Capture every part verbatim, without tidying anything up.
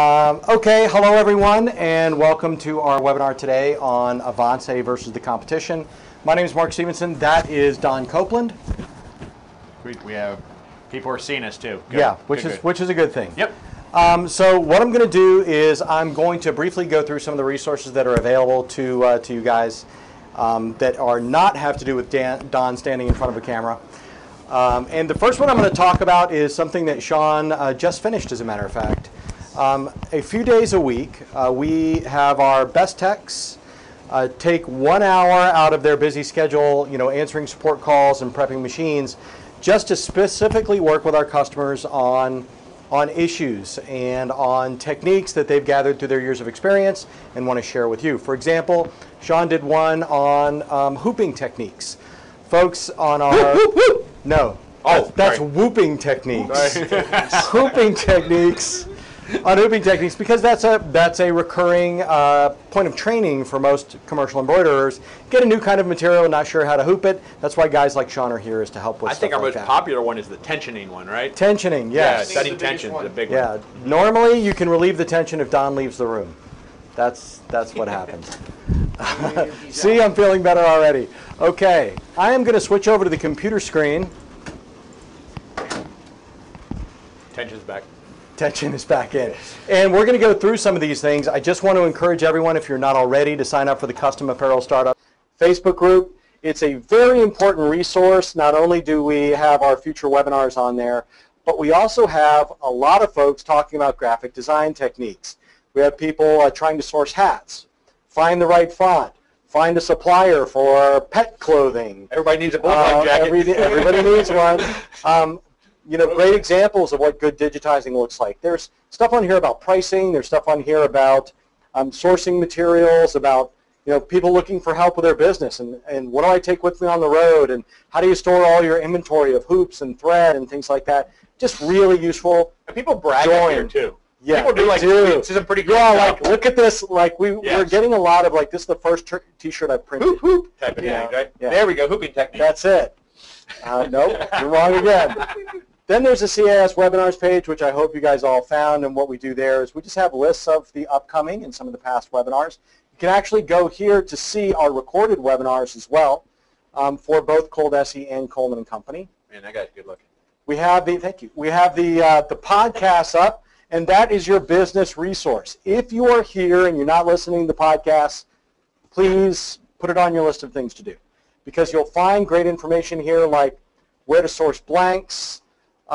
Um, okay, hello everyone, and welcome to our webinar today on Avance versus the competition. My name is Mark Stevenson. That is Don Copeland. We, we have people are seeing us too. Good. Yeah, which good, is good. which is a good thing. Yep. Um, so what I'm going to do is I'm going to briefly go through some of the resources that are available to uh, to you guys um, that are not have to do with Dan, Don standing in front of a camera. Um, and the first one I'm going to talk about is something that Sean uh, just finished, as a matter of fact. Um, a few days a week, uh, we have our best techs uh, take one hour out of their busy schedule, you know, answering support calls and prepping machines, just to specifically work with our customers on, on issues and on techniques that they've gathered through their years of experience and want to share with you. For example, Sean did one on um, hooping techniques. Folks on our... Whoop, whoop, whoop. No. Oh, that's, that's whooping techniques. Hooping techniques. On hooping techniques, because that's a that's a recurring uh, point of training for most commercial embroiderers. Get a new kind of material, not sure how to hoop it. That's why guys like Sean are here, is to help with. I think our like most that. popular one is the tensioning one, right? Tensioning, yes. Yeah, setting tension is a big one. Yeah, mm-hmm. Normally you can relieve the tension if Don leaves the room. That's that's what happens. See, I'm feeling better already. Okay, I am going to switch over to the computer screen. Tension's back. Attention is back in. And we're going to go through some of these things. I just want to encourage everyone, if you're not already, to sign up for the Custom Apparel Startup Facebook group. It's a very important resource. Not only do we have our future webinars on there, but we also have a lot of folks talking about graphic design techniques. We have people uh, trying to source hats, find the right font, find a supplier for pet clothing. Everybody needs a bulldog uh, jacket. Every, everybody needs one. Um, You know, great examples of what good digitizing looks like. There's stuff on here about pricing. There's stuff on here about um, sourcing materials, about, you know, people looking for help with their business, and, and what do I take with me on the road, and how do you store all your inventory of hoops and thread and things like that. Just really useful. And people brag on here, too. Yeah, people do, like, do. This is a pretty good Yeah, job. like, look at this. Like, we, yes. we're getting a lot of, like, this is the first T-shirt I've printed. Hoop, hoop type of yeah. thing, right? Yeah. There we go, hooping technique. That's it. Uh, nope, you're wrong again. Then there's the C A S webinars page, which I hope you guys all found, and what we do there is we just have lists of the upcoming and some of the past webinars. You can actually go here to see our recorded webinars as well um, for both ColDesi and Coleman and Company. Man, that guy's good looking. We have the, thank you, we have the, uh, the podcast up, and that is your business resource. If you are here and you're not listening to the podcast, please put it on your list of things to do, because you'll find great information here, like where to source blanks,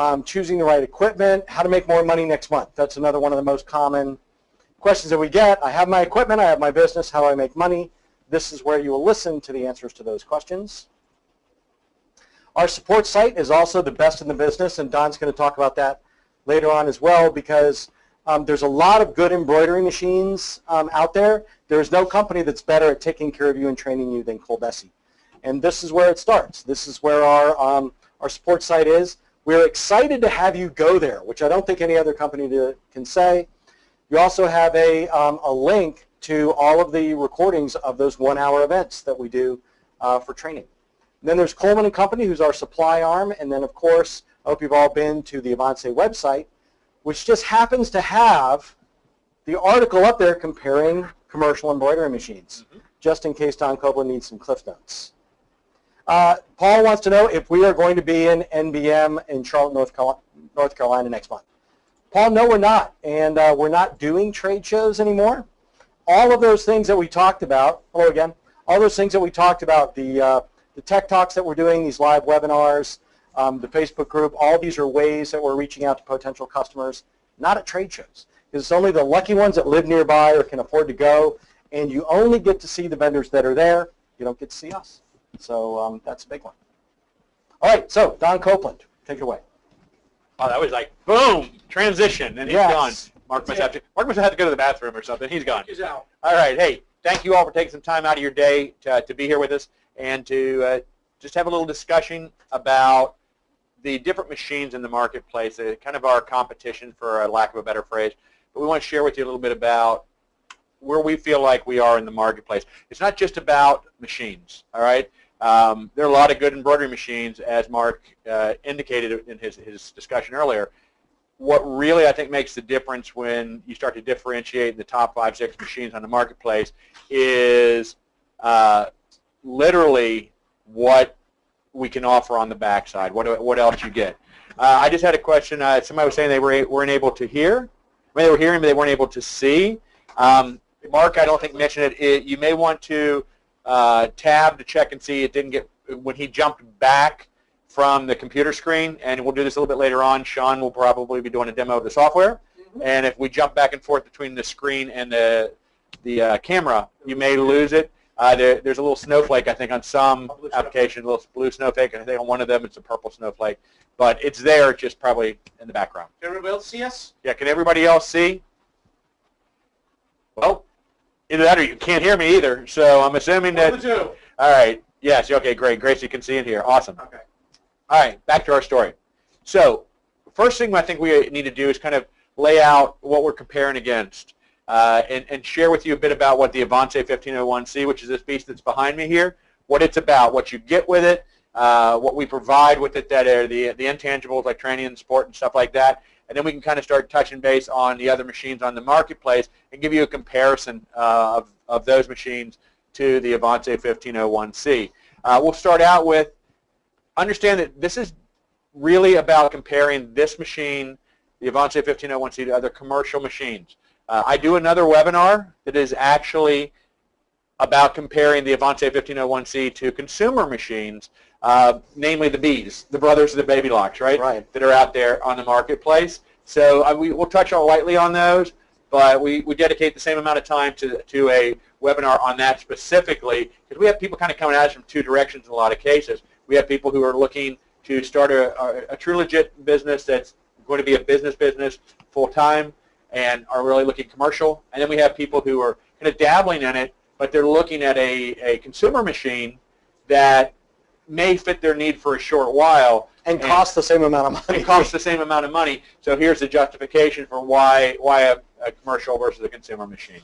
Um, choosing the right equipment, how to make more money next month. That's another one of the most common questions that we get. I have my equipment, I have my business, how do I make money? This is where you will listen to the answers to those questions. Our support site is also the best in the business, and Don's going to talk about that later on as well, because um, there's a lot of good embroidery machines um, out there. There's no company that's better at taking care of you and training you than ColDesi. And this is where it starts. This is where our, um, our support site is. We're excited to have you go there, which I don't think any other company to, can say. You also have a, um, a link to all of the recordings of those one-hour events that we do uh, for training. And then there's Coleman and Company, who's our supply arm, and then, of course, I hope you've all been to the Avance website, which just happens to have the article up there comparing commercial embroidery machines, mm-hmm. just in case Don Copeland needs some cliff notes. Uh, Paul wants to know if we are going to be in N B M in Charlotte, North Carolina, North Carolina next month. Paul, no, we're not, and uh, we're not doing trade shows anymore. All of those things that we talked about, hello again, all those things that we talked about, the, uh, the tech talks that we're doing, these live webinars, um, the Facebook group, all these are ways that we're reaching out to potential customers, not at trade shows, because it's only the lucky ones that live nearby or can afford to go, and you only get to see the vendors that are there. You don't get to see us. So um, that's a big one. All right, so Don Copeland, take it away. Wow, that was like, boom, transition, and he's yes. gone. Mark must, have to, Mark must have to go to the bathroom or something. He's gone. He's out. All right, hey, thank you all for taking some time out of your day to, uh, to be here with us and to uh, just have a little discussion about the different machines in the marketplace, uh, kind of our competition, for a lack of a better phrase. But we want to share with you a little bit about where we feel like we are in the marketplace. It's not just about machines, all right? Um, there are a lot of good embroidery machines, as Mark uh, indicated in his, his discussion earlier, what really I think makes the difference when you start to differentiate the top five, six machines on the marketplace is uh, literally what we can offer on the backside, what, what else you get. Uh, I just had a question. Uh, somebody was saying they were, weren't able to hear. I mean, they were hearing, but they weren't able to see. Um, Mark, I don't think mentioned it. it you may want to uh, tab to check and see it didn't get, when he jumped back from the computer screen, and we'll do this a little bit later on. Sean will probably be doing a demo of the software. Mm-hmm. And if we jump back and forth between the screen and the, the uh, camera, you may lose it. Uh, there, there's a little snowflake, I think, on some application, a little blue snowflake, and I think on one of them it's a purple snowflake. But it's there, just probably in the background. Can everybody else see us? Yeah, can everybody else see? Well, either that or you can't hear me either, so I'm assuming that... One of the two. All right, yes, okay, great. Gracie can see in here. Awesome. Okay. All right, back to our story. So first thing I think we need to do is kind of lay out what we're comparing against uh, and, and share with you a bit about what the Avance fifteen oh one C, which is this piece that's behind me here, what it's about, what you get with it, uh, what we provide with it, that are the, the intangibles like training and support and stuff like that, and then we can kind of start touching base on the other machines on the marketplace and give you a comparison uh, of, of those machines to the Avance fifteen oh one C. Uh, we'll start out with understand that this is really about comparing this machine, the Avance fifteen oh one C, to other commercial machines. Uh, I do another webinar that is actually about comparing the Avance fifteen oh one C to consumer machines, uh, namely the Bees, the Brothers of the Baby Locks, right? Right. That are out there on the marketplace. So uh, we, we'll touch on lightly on those, but we, we dedicate the same amount of time to, to a webinar on that specifically, because we have people kind of coming at us from two directions in a lot of cases. We have people who are looking to start a, a, a true legit business that's going to be a business business full-time and are really looking commercial. And then we have people who are kind of dabbling in it, but they're looking at a, a consumer machine that may fit their need for a short while. And, and cost the same amount of money. And cost the same amount of money. So here's the justification for why, why a, a commercial versus a consumer machine.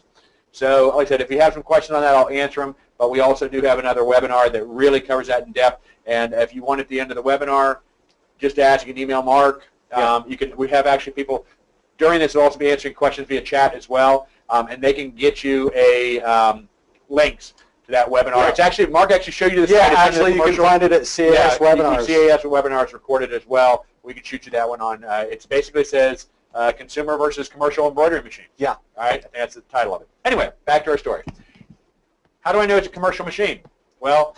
So like I said, if you have some questions on that, I'll answer them. But we also do have another webinar that really covers that in depth. And if you want at the end of the webinar, just ask, you can email Mark. Yeah. Um, you can. We have actually people during this will also be answering questions via chat as well, um, and they can get you a um, links to that webinar. Yeah. It's actually Mark actually showed you this. Yeah, actually, you can find it at C A S yeah, webinars. C A S webinars recorded as well. We can shoot you that one on. Uh, it basically says uh, consumer versus commercial embroidery machine. Yeah. All right, I think that's the title of it. Anyway, back to our story. How do I know it's a commercial machine? Well,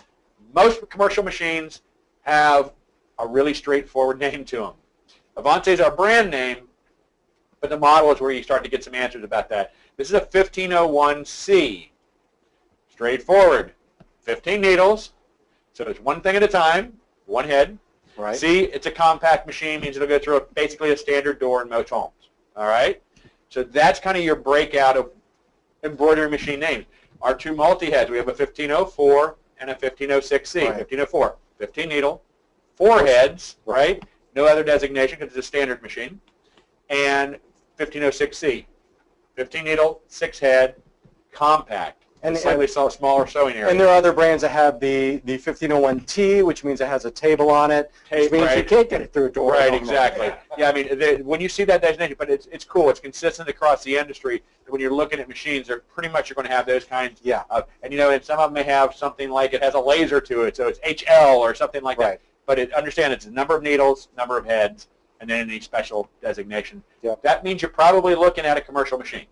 most commercial machines have a really straightforward name to them. Avance is our brand name, but the model is where you start to get some answers about that. This is a fifteen oh one C. Straightforward. fifteen needles, so it's one thing at a time, one head. Right. C, it's a compact machine, means it'll go through a, basically a standard door in most homes. All right? So that's kind of your breakout of embroidery machine names. Our two multi-heads, we have a fifteen oh four and a fifteen oh six C, right. fifteen oh four, fifteen needle, four heads, right? No other designation because it's a standard machine. And fifteen oh six C, fifteen needle, six head, compact, and slightly and, smaller sewing area. And there are other brands that have the, the fifteen oh one T, which means it has a table on it, Tape, which means right. you can't get it through a door. Right, exactly. Like yeah, I mean, they, when you see that designation, but it's, it's cool. It's consistent across the industry. When you're looking at machines, they're pretty much you're going to have those kinds. Yeah. Of, and, you know, and some of them may have something like it has a laser to it, so it's H L or something like right. that. But it, understand it's the number of needles, number of heads, and then any special designation. Yeah. That means you're probably looking at a commercial machine.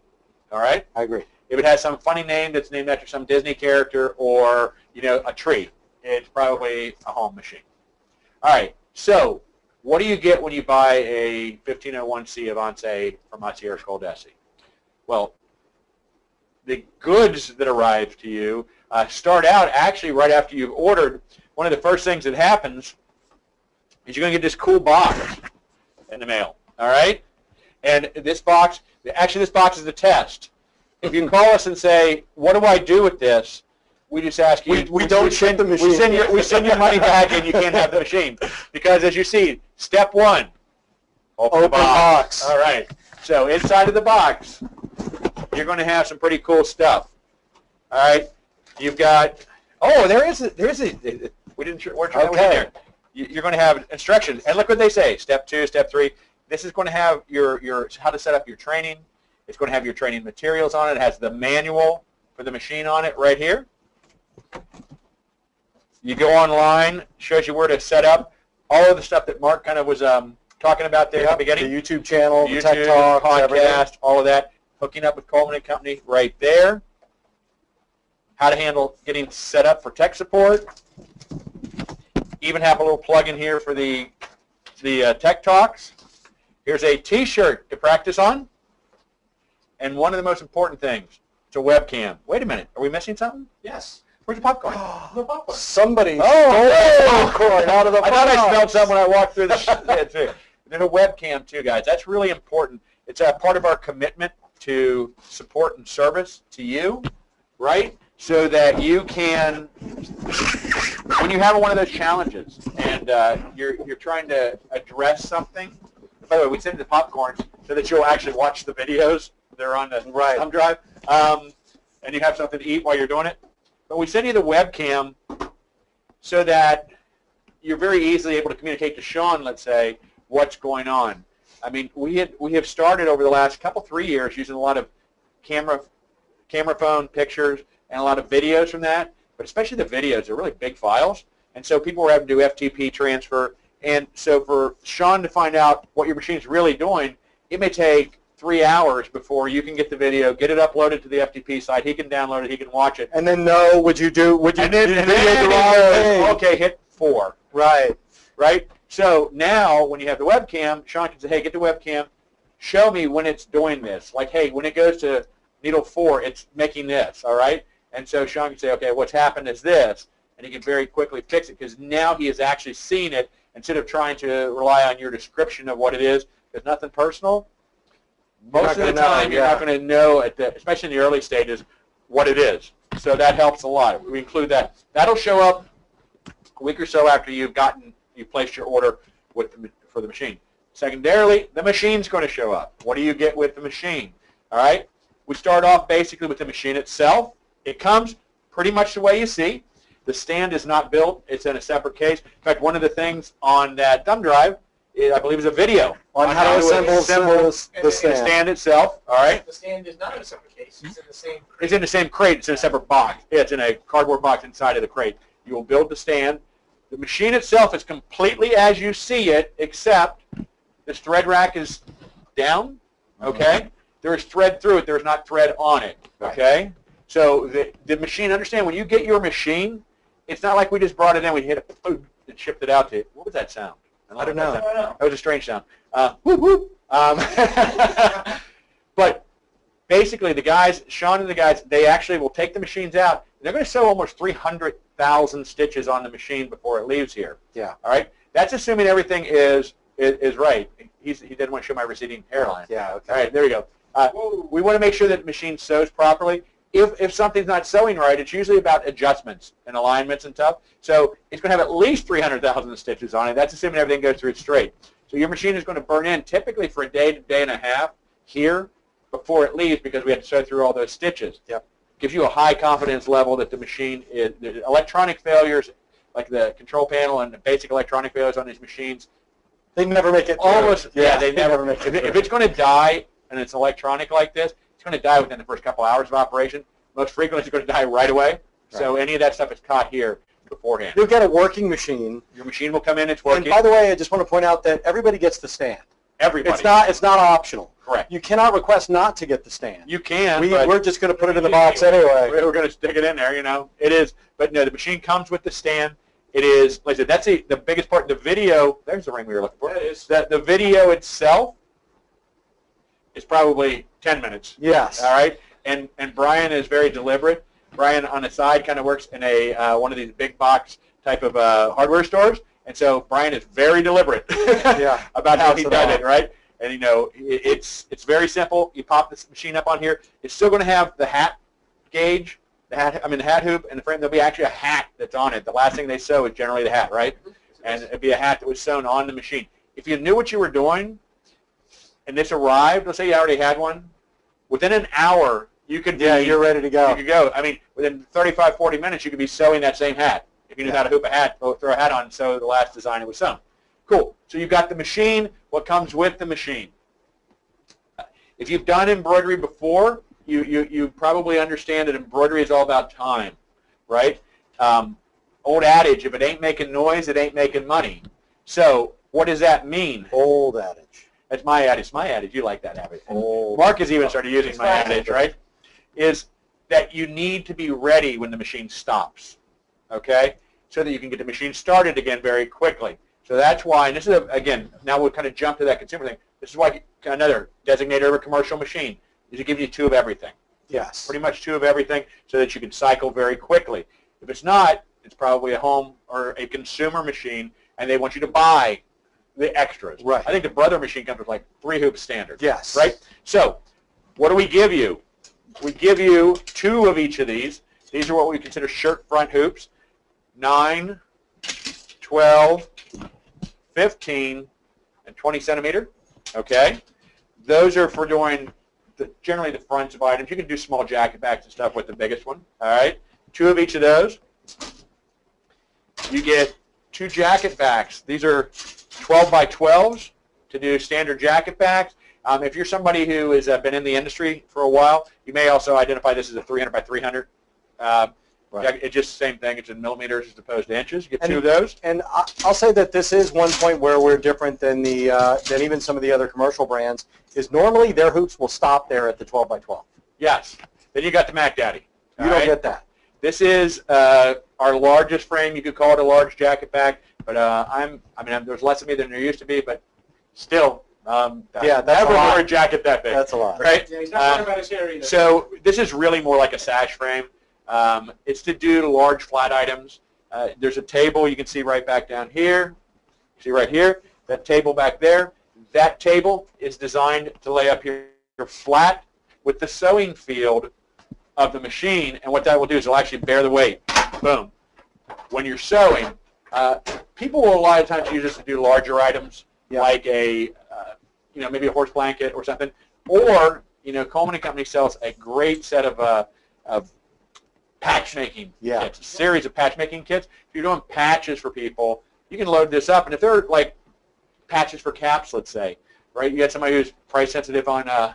All right? I agree. If it has some funny name that's named after some Disney character or, you know, a tree, it's probably a home machine. All right, so what do you get when you buy a fifteen oh one C Avance from us here at ColDesi? Well, the goods that arrive to you uh, start out actually right after you've ordered. One of the first things that happens is you're going to get this cool box in the mail, all right? And this box, actually this box is a test. If you can call us and say, what do I do with this, we just ask you. We, we, we don't we send, send the machine. We send, your, we send your money back and you can't have the machine. Because as you see, step one, open, open the box. box. All right. So inside of the box, you're going to have some pretty cool stuff. All right. You've got, oh, there is a, there is a we didn't, weren't sure okay. that was in there. You're going to have instructions. And look what they say, step two, step three. This is going to have your, your how to set up your training. It's going to have your training materials on it. It has the manual for the machine on it right here. You go online, shows you where to set up all of the stuff that Mark kind of was um, talking about there at the beginning. The YouTube channel, the, the Tech Talk, podcast, everything. All of that. Hooking up with Coleman and Company right there. How to handle getting set up for tech support. Even have a little plug in here for the, the uh, Tech Talks. Here's a T-shirt to practice on. And one of the most important things, it's a webcam. Wait a minute. Are we missing something? Yes. Where's the popcorn? The popcorn. Somebody oh, stole the popcorn out of the I box. Thought I smelled something when I walked through the shed, too. There's a webcam, too, guys. That's really important. It's a part of our commitment to support and service to you, right? So that you can, when you have one of those challenges and uh, you're, you're trying to address something, by the way, we send the popcorn so that you'll actually watch the videos. They're on the right. thumb drive. Um, and you have something to eat while you're doing it. But we send you the webcam so that you're very easily able to communicate to Sean, let's say, what's going on. I mean, we, had, we have started over the last couple, three years using a lot of camera, camera phone pictures and a lot of videos from that. But especially the videos, they're really big files. And so people were having to do F T P transfer. And so for Sean to find out what your machine's really doing, it may take three hours before you can get the video, get it uploaded to the F T P site. He can download it. He can watch it. And then no, would you do? Would you? And then, and then the wrong okay, hit four. Right, right. So now, when you have the webcam, Sean can say, "Hey, get the webcam. Show me when it's doing this. Like, hey, when it goes to needle four, it's making this. All right." And so Sean can say, "Okay, what's happened is this," and he can very quickly fix it because now he has actually seen it instead of trying to rely on your description of what it is. There's nothing personal. Most of the time, you're not going to know, at the, especially in the early stages, what it is. So that helps a lot. We include that. That'll show up a week or so after you've gotten, you placed your order with the, for the machine. Secondarily, the machine's going to show up. What do you get with the machine? All right. We start off basically with the machine itself. It comes pretty much the way you see. The stand is not built. It's in a separate case. In fact, one of the things on that thumb drive, I believe it's a video on, on how, how to assemble, assemble the stand. stand itself. All right. The stand is not in a separate case. It's in the same crate. It's in the same crate. It's in a separate box. It's in a cardboard box inside of the crate. You will build the stand. The machine itself is completely as you see it, except this thread rack is down. Okay. Mm-hmm. There is thread through it. There is not thread on it. Okay. Right. So the the machine. Understand when you get your machine, it's not like we just brought it in. We hit it and shipped it out to you. What was that sound? I don't know. That was a strange sound. Uh, whoop, whoop. Um, but basically, the guys, Sean and the guys, they actually will take the machines out. And they're going to sew almost three hundred thousand stitches on the machine before it leaves here. Yeah. All right. That's assuming everything is is, is right. He's, he didn't want to show my receding hairline. Yeah. Okay. All right. There we go. Uh, we want to make sure that the machine sews properly. If, if something's not sewing right, it's usually about adjustments and alignments and stuff. So it's going to have at least three hundred thousand stitches on it. That's assuming everything goes through straight. So your machine is going to burn in typically for a day to day and a half here before it leaves because we have to sew through all those stitches. Yep. Gives you a high confidence level that the machine is, the electronic failures, like the control panel and the basic electronic failures on these machines. They never make it through. Almost, yeah, yeah, they never make it. If, if it's going to die and it's electronic like this, going to die within the first couple hours of operation. Most frequently, it's going to die right away. Right. So any of that stuff is caught here beforehand. You'll get a working machine. Your machine will come in. It's working. And by the way, I just want to point out that everybody gets the stand. Everybody. It's not. It's not optional. Correct. You cannot request not to get the stand. You can. We, we're just going to put it in the box anyway. We're going to stick it in there. You know, it is. But no, the machine comes with the stand. It is. Like I said, that's the, the biggest part. The video. There's the ring we were looking for. That is that the video itself. It's probably ten minutes. Yes. All right. And and Brian is very deliberate. Brian on the side kind of works in a uh, one of these big box type of uh, hardware stores, and so Brian is very deliberate yeah. about how he does it, right? And you know, it, it's it's very simple. You pop this machine up on here. It's still going to have the hat gauge, the hat. I mean the hat hoop and the frame. There'll be actually a hat that's on it. The last thing they sew is generally the hat, right? And it'd be a hat that was sewn on the machine. If you knew what you were doing. And this arrived, let's say you already had one, within an hour, you could be, yeah, you're ready to go. You could go. I mean, within thirty-five, forty minutes, you could be sewing that same hat. If you knew yeah. how to hoop a hat, throw a hat on and sew the last design it was sewn. Cool. So you've got the machine, what comes with the machine. If you've done embroidery before, you, you, you probably understand that embroidery is all about time, right? Um, old adage, if it ain't making noise, it ain't making money. So what does that mean? Old adage. That's my adage. It's my adage. You like that adage. Old. Mark has even started using my adage, right? Is that you need to be ready when the machine stops, okay? So that you can get the machine started again very quickly. So that's why, and this is, a, again, now we'll kind of jump to that consumer thing. This is why another designator of a commercial machine is to give you two of everything. Yes. Pretty much two of everything so that you can cycle very quickly. If it's not, it's probably a home or a consumer machine, and they want you to buy the extras. Right. I think the Brother machine comes with like three hoops standard. Yes. Right? So what do we give you? We give you two of each of these. These are what we consider shirt front hoops. nine, twelve, fifteen, and twenty centimeter. Okay, those are for doing the, generally the fronts of items. You can do small jacket backs and stuff with the biggest one. All right, two of each of those. You get two jacket backs. These are twelve by twelves to do standard jacket backs. Um, if you're somebody who has uh, been in the industry for a while, you may also identify this as a three hundred by three hundred. Uh, Right. It's just the same thing. It's in millimeters as opposed to inches. Get and, two of those. And I'll say that this is one point where we're different than the uh, than even some of the other commercial brands. Is normally their hoops will stop there at the twelve by twelve. Yes. Then you got the Mac Daddy. You don't right? get that. This is uh, our largest frame. You could call it a large jacket back, but uh, I'm I mean I'm, there's less of me than there used to be, but still. Um, yeah, that's never wore a jacket that big. That's a lot. Right. Yeah, he's not um, about his hair either. So this is really more like a sash frame. Um, it's to do large flat items. Uh, there's a table you can see right back down here. See right here, that table back there. That table is designed to lay up here flat with the sewing field of the machine. And what that will do is it'll actually bear the weight. Boom. When you're sewing, uh, people will a lot of times use this to do larger items, yeah. like a, uh, you know, maybe a horse blanket or something. Or, you know, Coleman and Company sells a great set of, uh, of patchmaking yeah. kits, a series of patchmaking kits. If you're doing patches for people, you can load this up. And if they're like patches for caps, let's say, right? You got somebody who's price sensitive on uh,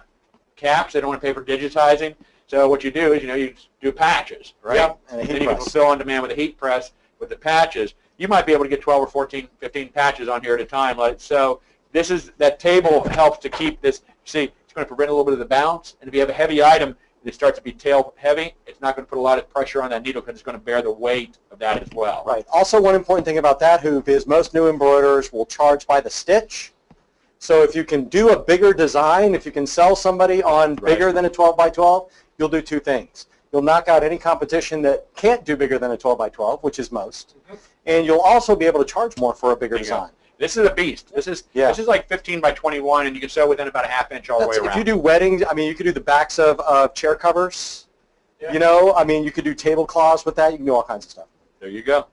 caps. They don't want to pay for digitizing. So what you do is, you know, you do patches, right? Yep. And, and then you press. Can fulfill on demand with a heat press with the patches. You might be able to get twelve or fourteen, fifteen patches on here at a time. Like, so this is, that table helps to keep this, see, it's going to prevent a little bit of the bounce. And if you have a heavy item, it starts to be tail heavy, it's not going to put a lot of pressure on that needle because it's going to bear the weight of that as well. Right. Also, one important thing about that hoop is most new embroiderers will charge by the stitch. So if you can do a bigger design, if you can sell somebody on right. bigger than a twelve by twelve, you'll do two things. You'll knock out any competition that can't do bigger than a twelve by twelve, which is most, mm-hmm. and you'll also be able to charge more for a bigger there design. This is a beast. This is yeah. this is like fifteen by twenty-one, and you can sew within about a half inch all That's, the way around. If you do weddings, I mean, you could do the backs of uh, chair covers. Yeah. You know, I mean, you could do tablecloths with that. You can do all kinds of stuff. There you go.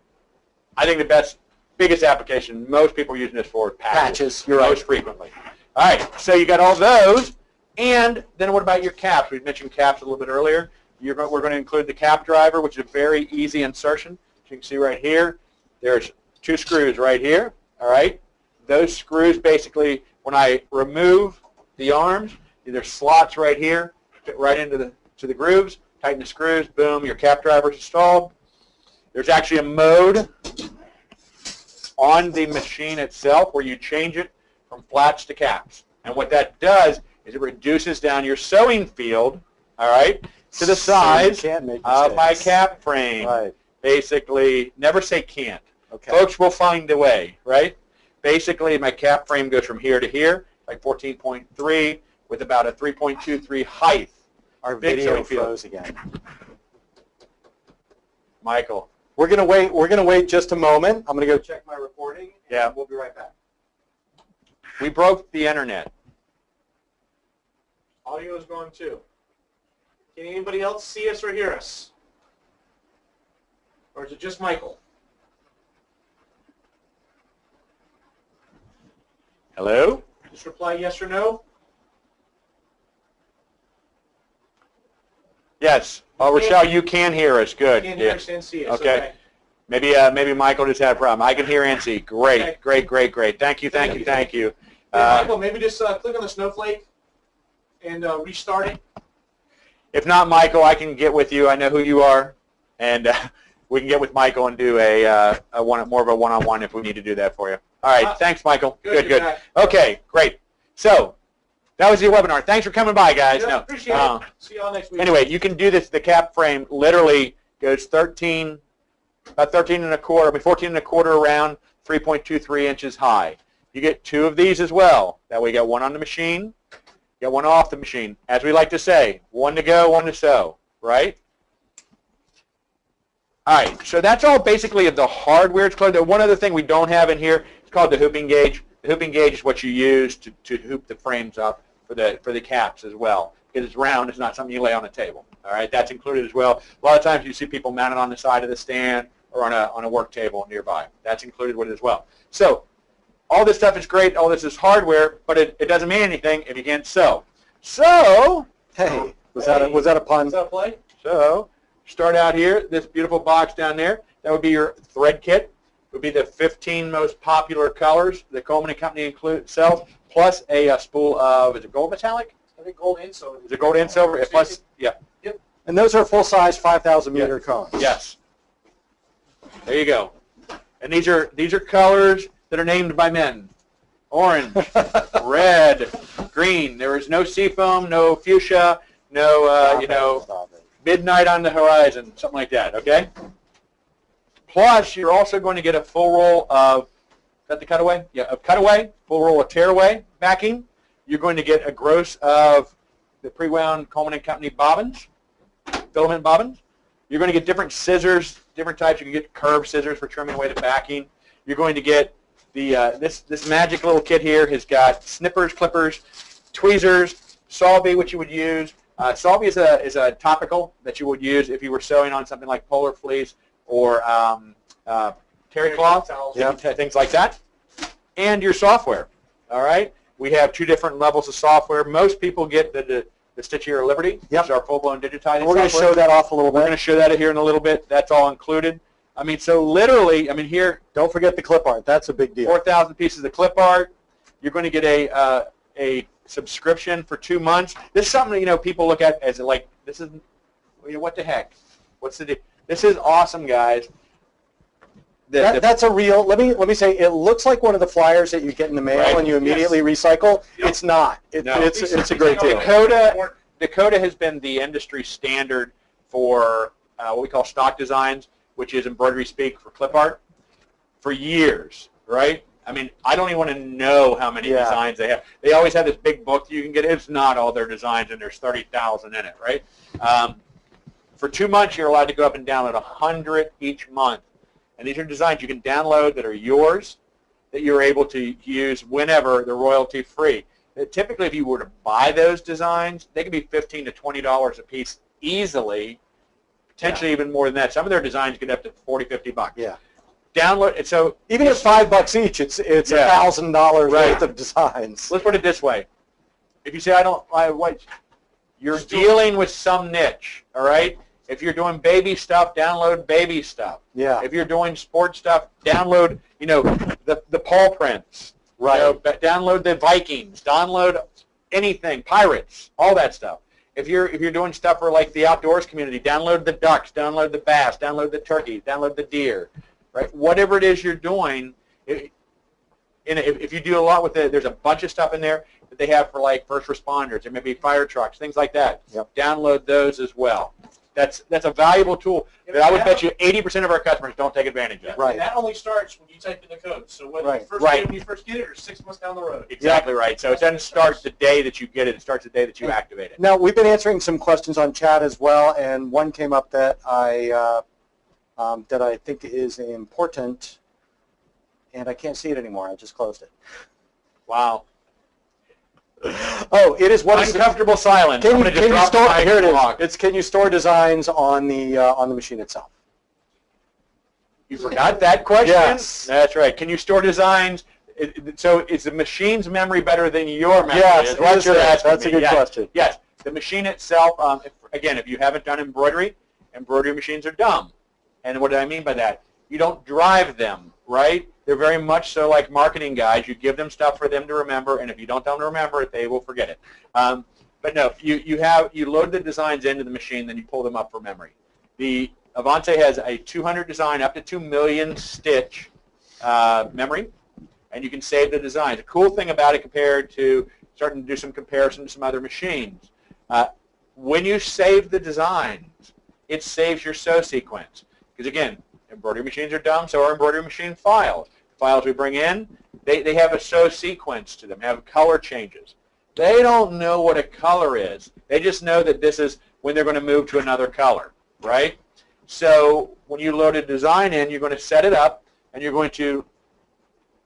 I think the best, biggest application most people are using this for patches. Patches, you're most right. frequently. All right, so you got all those, and then what about your caps? We mentioned caps a little bit earlier. You're, we're going to include the cap driver, which is a very easy insertion. As you can see right here, there's two screws right here. All right, those screws basically, when I remove the arms, there's slots right here, fit right into the to the grooves. Tighten the screws, boom, your cap driver's installed. There's actually a mode on the machine itself where you change it from flats to caps, and what that does is it reduces down your sewing field, all right, to the size of my cap frame. Right. Basically, never say can't. Okay. Folks will find a way, right? Basically, my cap frame goes from here to here, like fourteen point three, with about a three point two three height. Our video froze again. Michael, we're gonna wait. We're gonna wait just a moment. I'm gonna go check my recording. And yeah, we'll be right back. We broke the internet. Audio is gone too. Can anybody else see us or hear us, or is it just Michael? Hello? Just reply yes or no. Yes. Oh, Rochelle, you can hear us. Good. You can hear us and see us. Okay. Maybe uh, maybe Michael just had a problem. I can hear N C. Great, okay. great, great, great. Thank you, thank yeah, you, thank you. Hey, uh, Michael, maybe just uh, click on the snowflake and uh, restart it. If not, Michael, I can get with you. I know who you are, and uh, we can get with Michael and do a, uh, a one, more of a one-on-one if we need to do that for you. All right, uh, thanks, Michael. Good, good. good. Okay, great. So that was your webinar. Thanks for coming by, guys. Yeah, no, appreciate uh, it. See you all next week. Anyway, you can do this. The cap frame literally goes thirteen. About thirteen and a quarter, fourteen and a quarter around, three point two three inches high. You get two of these as well. That way you got one on the machine, you got one off the machine. As we like to say, one to go, one to sew, right? All right, so that's all basically of the hardware. It's called, one other thing we don't have in here, it's called the hooping gauge. The hooping gauge is what you use to, to hoop the frames up for the, for the caps as well. Because it's round, it's not something you lay on a table. All right, that's included as well. A lot of times you see people mounted on the side of the stand or on a, on a work table nearby. That's included with it as well. So all this stuff is great, all this is hardware, but it, it doesn't mean anything if you can't sew. So, hey, was, hey. That, a, was that a pun? Was that a play? So, start out here, this beautiful box down there, that would be your thread kit. It would be the fifteen most popular colors that Coleman and Company include, sells, plus a, a spool of, is it gold metallic? I think gold and silver. Is it gold and silver? It plus, yeah. Yep. And those are full-size five thousand meter yes. cones. Yes. There you go. And these are these are colors that are named by men. Orange, red, green. There is no seafoam, no fuchsia, no uh, you know, midnight on the horizon, something like that. Okay. Plus, you're also going to get a full roll of is that the cutaway? Yeah, of cutaway, full roll of tearaway backing. You're going to get a gross of the pre-wound Coleman and Company bobbins, filament bobbins. You're going to get different scissors, different types. You can get curved scissors for trimming away the backing. You're going to get the uh, this this magic little kit here has got snippers, clippers, tweezers, Solvy, which you would use. Uh, Solvy is a is a topical that you would use if you were sewing on something like polar fleece or um, uh, terry cloth, yeah. things like that. And your software. All right. We have two different levels of software. Most people get the, the, the Stitch Era Liberty, yep. which is our full-blown digitizing and we're going to show that off a little bit. We're going to show that here in a little bit. That's all included. I mean, so literally, I mean, here. Don't forget the clip art. That's a big deal. four thousand pieces of clip art. You're going to get a uh, a subscription for two months. This is something, you know, people look at as like, this is, you know, what the heck? What's the deal? This is awesome, guys. The, that, the, that's a real, let me let me say, it looks like one of the flyers that you get in the mail right? and you immediately yes. recycle. Yep. It's not. It, no. It's, it's, it's a great deal. Dakota, Dakota has been the industry standard for uh, what we call stock designs, which is embroidery speak for clip art, for years, right? I mean, I don't even want to know how many yeah. designs they have. They always have this big book you can get. It's not all their designs, and there's thirty thousand in it, right? Um, for two months, you're allowed to go up and download one hundred each month. And these are designs you can download that are yours, that you're able to use whenever, they're royalty-free. Typically, if you were to buy those designs, they could be fifteen to twenty dollars a piece easily, potentially yeah. even more than that. Some of their designs get up to forty, fifty bucks. Yeah. Download, and so even at five bucks each, it's it's a thousand dollars worth of designs. Let's put it this way: if you say I don't, I wait, you're Still. dealing with some niche, all right? If you're doing baby stuff, download baby stuff. Yeah. If you're doing sports stuff, download, you know, the, the Paul prints. Right. You know, download the Vikings. Download anything, pirates, all that stuff. If you're if you're doing stuff for like the outdoors community, download the ducks, download the bass, download the turkeys, download the deer, right? Whatever it is you're doing, it, and if you do a lot with it, there's a bunch of stuff in there that they have for like first responders. There may be fire trucks, things like that. Yep. Download those as well. That's that's a valuable tool that I would bet you eighty percent of our customers don't take advantage of. Right. And that only starts when you type in the code. So whether right. you first right. get it, when you first get it, or six months down the road. Exactly yeah. right. So it doesn't start the day that you get it. It starts the day that you activate it. Now, we've been answering some questions on chat as well, and one came up that I uh, um, that I think is important, and I can't see it anymore. I just closed it. Wow. Oh, it is what uncomfortable is, silence. Can, can just you store? Here it is. It's can you store designs on the uh, on the machine itself? You forgot that question. Yes, that's right. Can you store designs? It, so is the machine's memory better than your memory? Yes, is what you're asking. That's me. a good yes. question. Yes, the machine itself. Um, if, again, if you haven't done embroidery, embroidery machines are dumb. And what do I mean by that? You don't drive them, right? They're very much so like marketing guys. You give them stuff for them to remember, and if you don't tell them to remember it, they will forget it. Um, but no, you, you, have, you load the designs into the machine, then you pull them up for memory. The Avance has a two hundred design, up to two million stitch uh, memory, and you can save the designs. The cool thing about it compared to starting to do some comparison to some other machines, uh, when you save the designs, it saves your sew sequence. Because again, embroidery machines are dumb, so are embroidery machine files. The files we bring in, they, they have a sew sequence to them, have color changes. They don't know what a color is. They just know that this is when they're going to move to another color, right? So when you load a design in, you're going to set it up, and you're going to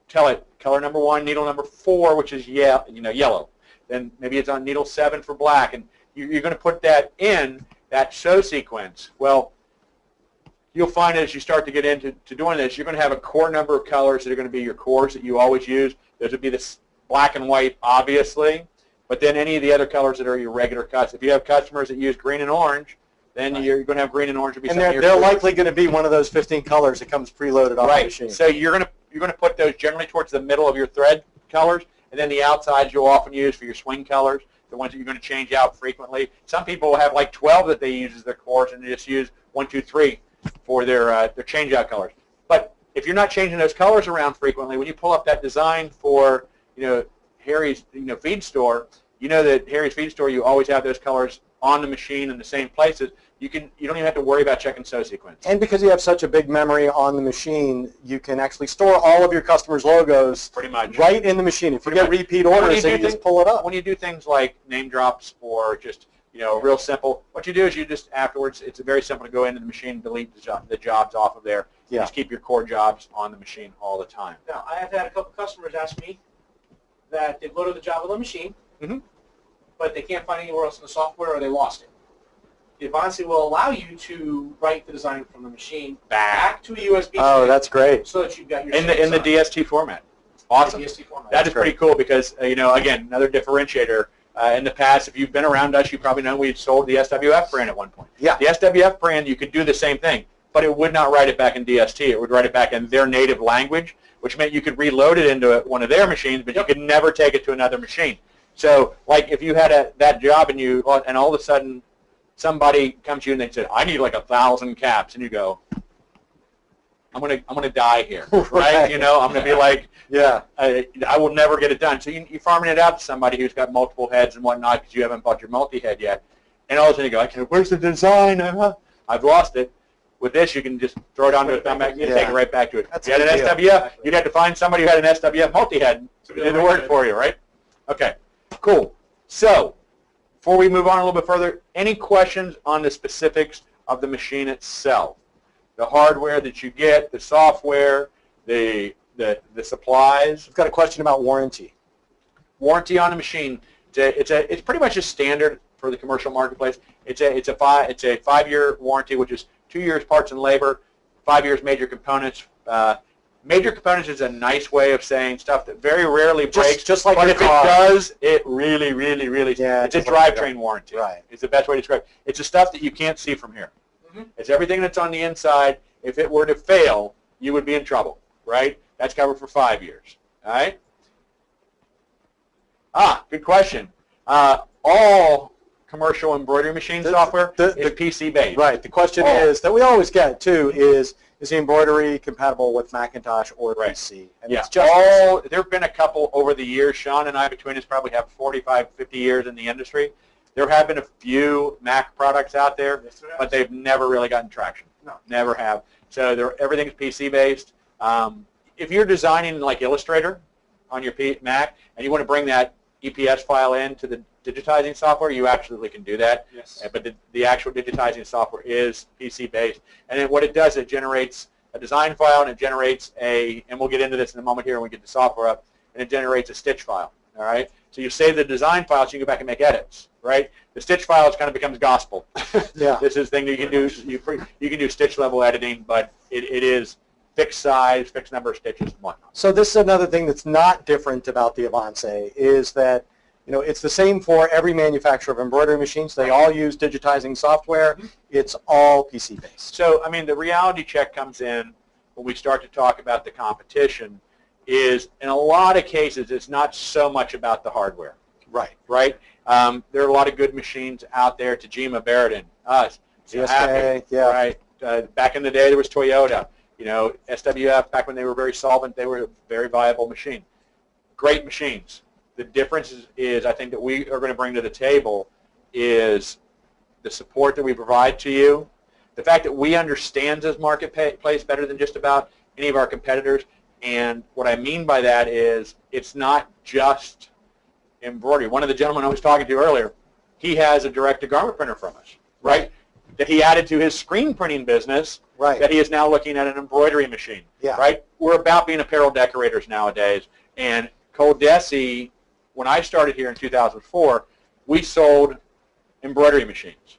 tell it color number one, needle number four, which is ye you know, yellow. Then maybe it's on needle seven for black, and you, you're going to put that in that sew sequence. Well, you'll find as you start to get into to doing this, you're going to have a core number of colors that are going to be your cores that you always use. Those would be the black and white, obviously, but then any of the other colors that are your regular cuts. If you have customers that use green and orange, then right. you're going to have green and orange. Would be and they're, they're likely going to be one of those fifteen colors that comes preloaded on right. the machine. So you're going to you're going to put those generally towards the middle of your thread colors, and then the outsides you'll often use for your swing colors, the ones that you're going to change out frequently. Some people will have like twelve that they use as their cores, and they just use one, two, three for their uh, their change out colors. But if you're not changing those colors around frequently, when you pull up that design for you know Harry's you know feed store, you know that Harry's feed store you always have those colors on the machine in the same places. You can you don't even have to worry about checking sew sequence. And because you have such a big memory on the machine, you can actually store all of your customers' logos pretty much right in the machine. If you get repeat orders, you just pull it up. When you do things like name drops or just you know real simple, what you do is you just afterwards it's very simple to go into the machine and delete the, job, the jobs off of there. Yeah. Just keep your core jobs on the machine all the time. Now I have had a couple customers ask me that they've loaded the job on the machine, mm-hmm. but they can't find anywhere else in the software or they lost it. The Avance will allow you to write the design from the machine back to a U S B. Oh, that's great! So that you've got your in the in the D S T format. Awesome. D S T format. That is pretty cool because uh, you know again another differentiator. Uh, in the past, if you've been around us, you probably know we sold the S W F brand at one point. Yeah. The S W F brand, you could do the same thing, but it would not write it back in D S T. It would write it back in their native language, which meant you could reload it into one of their machines, but yep. you could never take it to another machine. So, like if you had a that job and you and all of a sudden somebody comes to you and they said, I need like a thousand caps, and you go, I'm gonna, I'm gonna die here, right? right. You know, I'm gonna be like, yeah, I, I will never get it done. So you, you're farming it out to somebody who's got multiple heads and whatnot because you haven't bought your multi-head yet, and all of a sudden you go, okay, where's the design? Uh-huh. I've lost it. With this, you can just throw it onto a thumb back and yeah. take it right back to it. That's if you had an S W F, exactly. you'd have to find somebody who had an S W F multi-head to do the work for you, right? Okay, cool. So, before we move on a little bit further, any questions on the specifics of the machine itself? The hardware that you get, the software, the the, the supplies. I've got a question about warranty. Warranty on the machine. It's a, it's a it's pretty much a standard for the commercial marketplace. It's a it's a five it's a five year warranty, which is two years parts and labor, five years major components. Uh, Major components is a nice way of saying stuff that very rarely breaks. Just, just like but your if car. It does, it really, really, really. Yeah, it's a drivetrain warranty. Right. It's the best way to describe it. It's the stuff that you can't see from here. Mm-hmm. It's everything that's on the inside. If it were to fail, you would be in trouble. Right. That's covered for five years. All right. Ah, good question. Uh, all commercial embroidery machine the, software the, the, is P C based. Right. The question oh. is that we always get too is. Is the embroidery compatible with Macintosh or right. P C? And yeah. It's just all, there have been a couple over the years. Sean and I between us probably have forty-five, fifty years in the industry. There have been a few Mac products out there, yes, but they've never really gotten traction. No. Never have. So everything's P C-based. Um, if you're designing like Illustrator on your P Mac and you want to bring that E P S file in to the digitizing software, you absolutely can do that. Yes. But the, the actual digitizing software is P C-based. And then what it does, it generates a design file, and it generates a, and we'll get into this in a moment here when we get the software up, and it generates a stitch file, all right? So you save the design file so you can go back and make edits, right? The stitch file is kind of becomes gospel. yeah. This is the thing that you can do, you, you can do stitch-level editing, but it, it is fixed size, fixed number of stitches, and whatnot. So this is another thing that's not different about the Avance, is that you know, it's the same for every manufacturer of embroidery machines. They all use digitizing software. It's all P C-based. So, I mean, the reality check comes in when we start to talk about the competition is, in a lot of cases, it's not so much about the hardware. Right. Right? Um, there are a lot of good machines out there, Tajima, Beridan, us. D S T, yeah. Right? Uh, back in the day, there was Toyota. You know, S W F, back when they were very solvent, they were a very viable machine. Great machines. The difference is, is I think, that we are going to bring to the table is the support that we provide to you, the fact that we understand this marketplace better than just about any of our competitors. And what I mean by that is it's not just embroidery. One of the gentlemen I was talking to earlier, he has a direct-to-garment printer from us, right? That he added to his screen printing business, right. That he is now looking at an embroidery machine, yeah. Right? We're about being apparel decorators nowadays. And ColDesi, when I started here in two thousand four, we sold embroidery machines.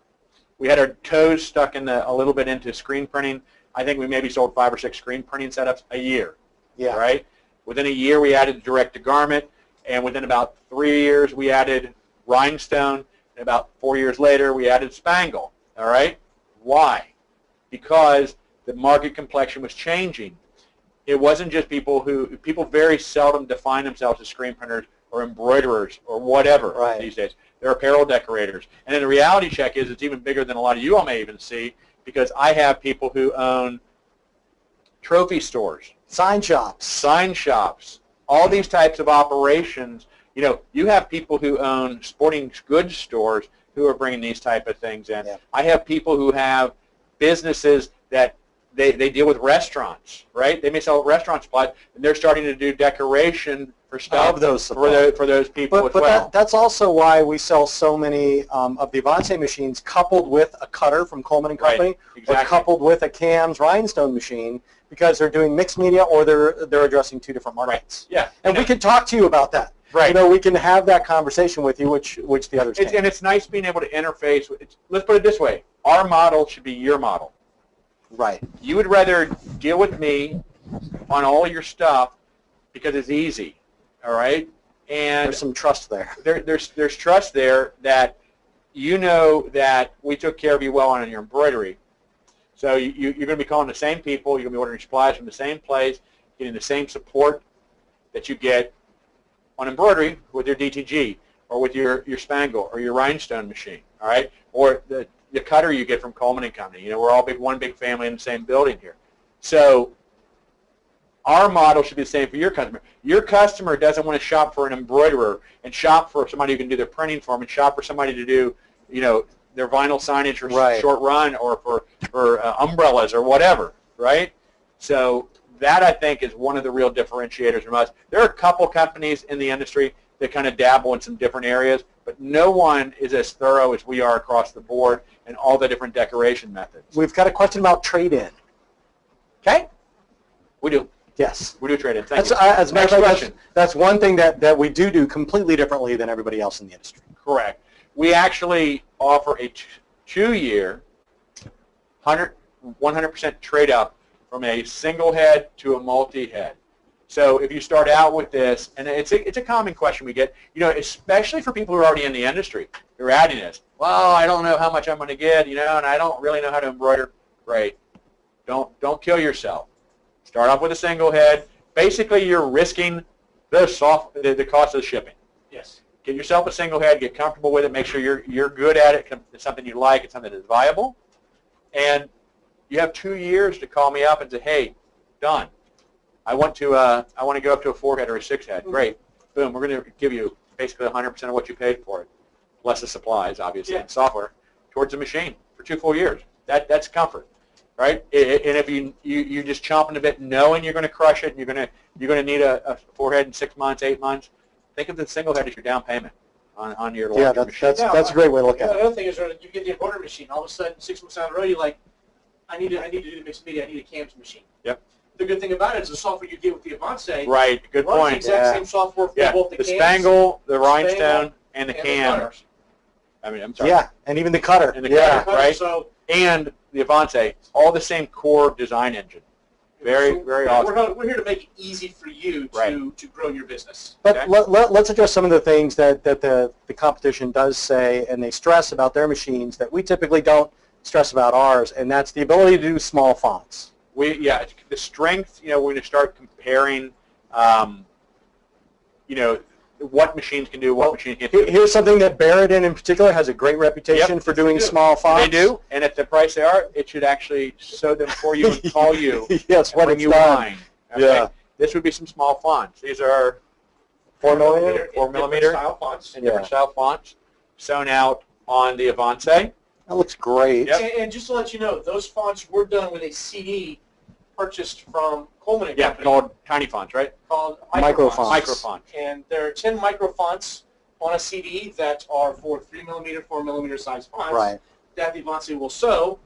We had our toes stuck in the, a little bit into screen printing. I think we maybe sold five or six screen printing setups a year. Yeah. Right? Within a year, we added direct-to-garment, and within about three years, we added rhinestone, and about four years later, we added spangle. All right? Why? Because the market complexion was changing. It wasn't just people who, people very seldom define themselves as screen printers or embroiderers or whatever right. These days. They're apparel decorators. And then the reality check is it's even bigger than a lot of you all may even see, because I have people who own trophy stores. Sign shops. Sign shops. All these types of operations. You know, you have people who own sporting goods stores who are bringing these type of things in. Yeah. I have people who have businesses that they, they deal with restaurants, right? They may sell restaurant supplies, and they're starting to do decoration for stuff of those for, the, for those people but, as but well. That, that's also why we sell so many um, of the Avance machines coupled with a cutter from Coleman and Company, right, exactly. Or coupled with a CAMS rhinestone machine, because they're doing mixed media or they're, they're addressing two different markets. Right. Yeah, and we can talk to you about that. Right. You know, we can have that conversation with you, which which the others it's, can. And it's nice being able to interface with, it's, let's put it this way, our model should be your model. Right. You would rather deal with me on all your stuff because it's easy, all right? And there's some trust there. there. There's there's trust there that you know that we took care of you well on your embroidery. So you, you, you're going to be calling the same people. You're going to be ordering supplies from the same place, getting the same support that you get on embroidery with your D T G or with your, your spangle or your rhinestone machine, all right? Or the, the cutter you get from Coleman and Company. You know, we're all big, one big family in the same building here. So our model should be the same for your customer. Your customer doesn't want to shop for an embroiderer and shop for somebody who can do their printing for them and shop for somebody to do, you know, their vinyl signage or right. Short run or for, for uh, umbrellas or whatever, right? So that, I think, is one of the real differentiators from us. There are a couple companies in the industry that kind of dabble in some different areas, but no one is as thorough as we are across the board and all the different decoration methods. We've got a question about trade-in. Okay? We do. Yes. We do trade-in. Thank that's, you. Uh, as a matter of fact, that's, that's one thing that, that we do do completely differently than everybody else in the industry. Correct. We actually offer a two-year one hundred percent trade-up from a single head to a multi-head. So if you start out with this, and it's a, it's a common question we get, you know, especially for people who are already in the industry, they're adding this, well, I don't know how much I'm going to get, you know, and I don't really know how to embroider. Great. Don't, don't kill yourself. Start off with a single head. Basically, you're risking the, soft, the, the cost of shipping. Yes. Get yourself a single head, get comfortable with it, make sure you're, you're good at it, it's something you like, it's something that's viable, and you have two years to call me up and say, hey, Don, I want to uh, I want to go up to a four head or a six head. Great. Boom. We're going to give you basically one hundred percent of what you paid for it, less the supplies, obviously, yeah. And software, towards the machine for two full years. That That's comfort, right? It, it, and if you, you, you're just chomping a bit knowing you're going to crush it and you're going to you're going to need a, a four head in six months, eight months, think of the single head as your down payment. On, on your yeah, that's, machine. That's, yeah, that's a great way to look at it. The other thing is when you get the embroidery machine, all of a sudden, six months down the road, you're like, I need to I need to do the mixed media. I need a CAMS machine. Yep. The good thing about it is the software you get with the Avance. Right. Good runs point. The exact yeah. same software for yeah. both the, the CAMS, spangle, the rhinestone, and the and CAMS. The I mean, I'm sorry. Yeah, and even the cutter. And the yeah. cutter, right? So, and the Avance, all the same core design engine. Very, so very awesome. We're, we're here to make it easy for you to, right. to grow your business. But okay? let, let, let's address some of the things that, that the, the competition does say and they stress about their machines that we typically don't stress about ours, and that's the ability to do small fonts. we yeah the strength. You know, we're going to start comparing. Um, you know, what machines can do, what well, machines can't do. Here's something that Beridan in particular has a great reputation yep, for doing do. small fonts. They do, and at the price they are, it should actually sew them for you and call you. yes, what you wine. Okay. Yeah, this would be some small fonts. These are four millimeter, four millimeter style fonts, and yeah. different style fonts sewn out on the Avance. That looks great. Yep. And, and just to let you know, those fonts were done with a C D purchased from Coleman and yeah, Company. Yeah, called Tiny Fonts, right? Called Micro Fonts. Micro Fonts. And there are ten Micro Fonts on a C D that are for three millimeter, four millimeter size fonts right. that the Avance will sew,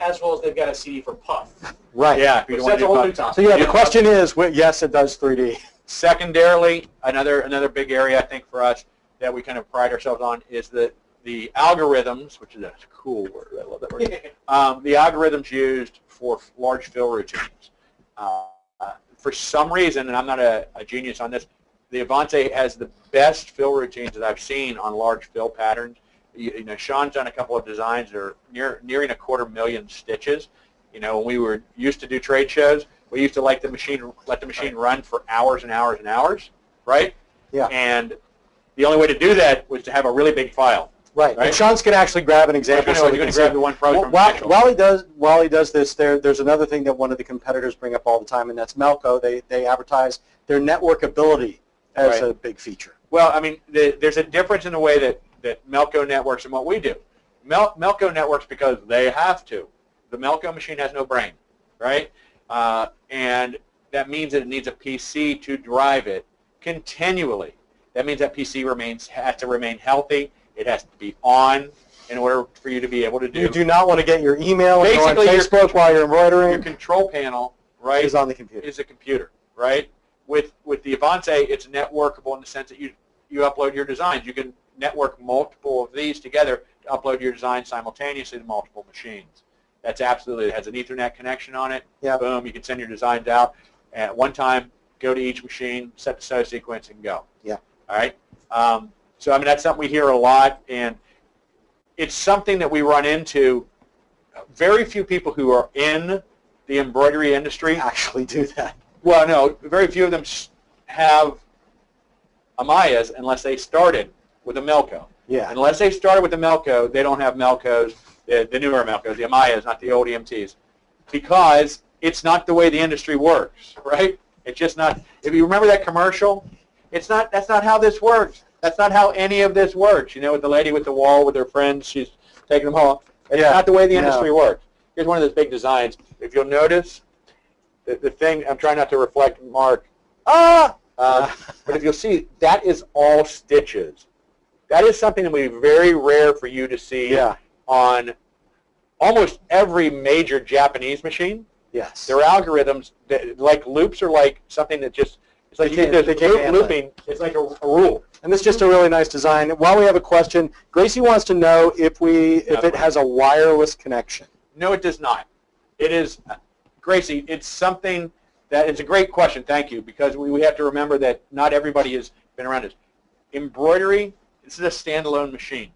as well as they've got a C D for Puff. Right. Yeah. If you want to do puff. Top. So yeah, yeah, the question is, well, yes, it does three D. Secondarily, another another big area I think for us that we kind of pride ourselves on is the, the algorithms, which is a cool word. I love that word. um, the algorithms used for large fill routines. Uh, for some reason, and I'm not a, a genius on this, the Avance has the best fill routines that I've seen on large fill patterns. You, you know, Sean's done a couple of designs that are near, nearing a quarter million stitches. You know, when we were used to do trade shows, we used to like the machine, let the machine run for hours and hours and hours, right? Yeah. And the only way to do that was to have a really big file. Right. right. And Sean's going to actually grab an example. Well, so going to grab the one well, from while, while he does, while he does this, there, there's another thing that one of the competitors bring up all the time, and that's Melco. They they advertise their networkability as right. a big feature. Well, I mean, the, there's a difference in the way that that Melco networks and what we do. Mel, Melco networks because they have to. The Melco machine has no brain, right? Uh, and that means that it needs a P C to drive it continually. That means that P C remains has to remain healthy. It has to be on in order for you to be able to do. You do not want to get your email and go on Facebook your, while you're embroidering. Your control panel, right, is on the computer. Is a computer, right? With with the Avance, it's networkable in the sense that you you upload your designs. You can network multiple of these together to upload your design simultaneously to multiple machines. That's absolutely it has an Ethernet connection on it. Yeah. Boom. You can send your designs out at one time. Go to each machine, set the sew sequence, and go. Yeah. All right. Um, So I mean that's something we hear a lot, and it's something that we run into. Very few people who are in the embroidery industry actually do that. Well, no, very few of them have Amayas unless they started with a Melco. Yeah. Unless they started with a Melco, they don't have Melcos, the, the newer Melcos, the Amayas, not the old E M Ts, because it's not the way the industry works, right? It's just not. If you remember that commercial, it's not. That's not how this works. That's not how any of this works. You know, with the lady with the wall with her friends, she's taking them home. It's yeah. not the way the industry no. works. Here's one of those big designs. If you'll notice, the, the thing, I'm trying not to reflect Mark. Ah! Uh, but if you'll see, that is all stitches. That is something that would be very rare for you to see yeah. on almost every major Japanese machine. Yes. Their algorithms, that, like loops are like something that just, it's like they they loop, looping, it's like a, a rule. And this is just a really nice design. While we have a question, Gracie wants to know if we if it has a wireless connection. No, it does not. It is, Gracie, it's something that is a great question, thank you, because we, we have to remember that not everybody has been around us. Embroidery, this is a standalone machine.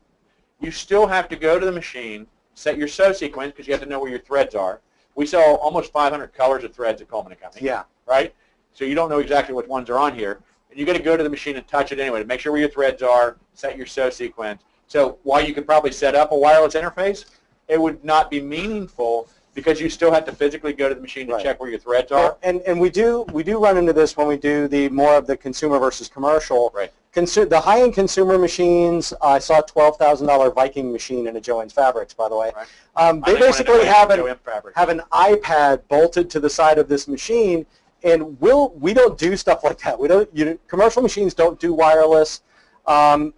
You still have to go to the machine, set your sew sequence, because you have to know where your threads are. We sell almost five hundred colors of threads at Coleman and Company. Yeah. Right? So you don't know exactly which ones are on here. And you've got to go to the machine and touch it anyway to make sure where your threads are, set your sew sequence. So while you could probably set up a wireless interface, it would not be meaningful because you still have to physically go to the machine to right. check where your threads are. And, and, and we do we do run into this when we do the more of the consumer versus commercial. Right. Consu the high-end consumer machines, I saw a twelve thousand dollar Viking machine in a Joann's Fabrics, by the way. Right. Um, they basically have an, have an iPad bolted to the side of this machine. And we'll, we don't do stuff like that. We don't. You, commercial machines don't do wireless um,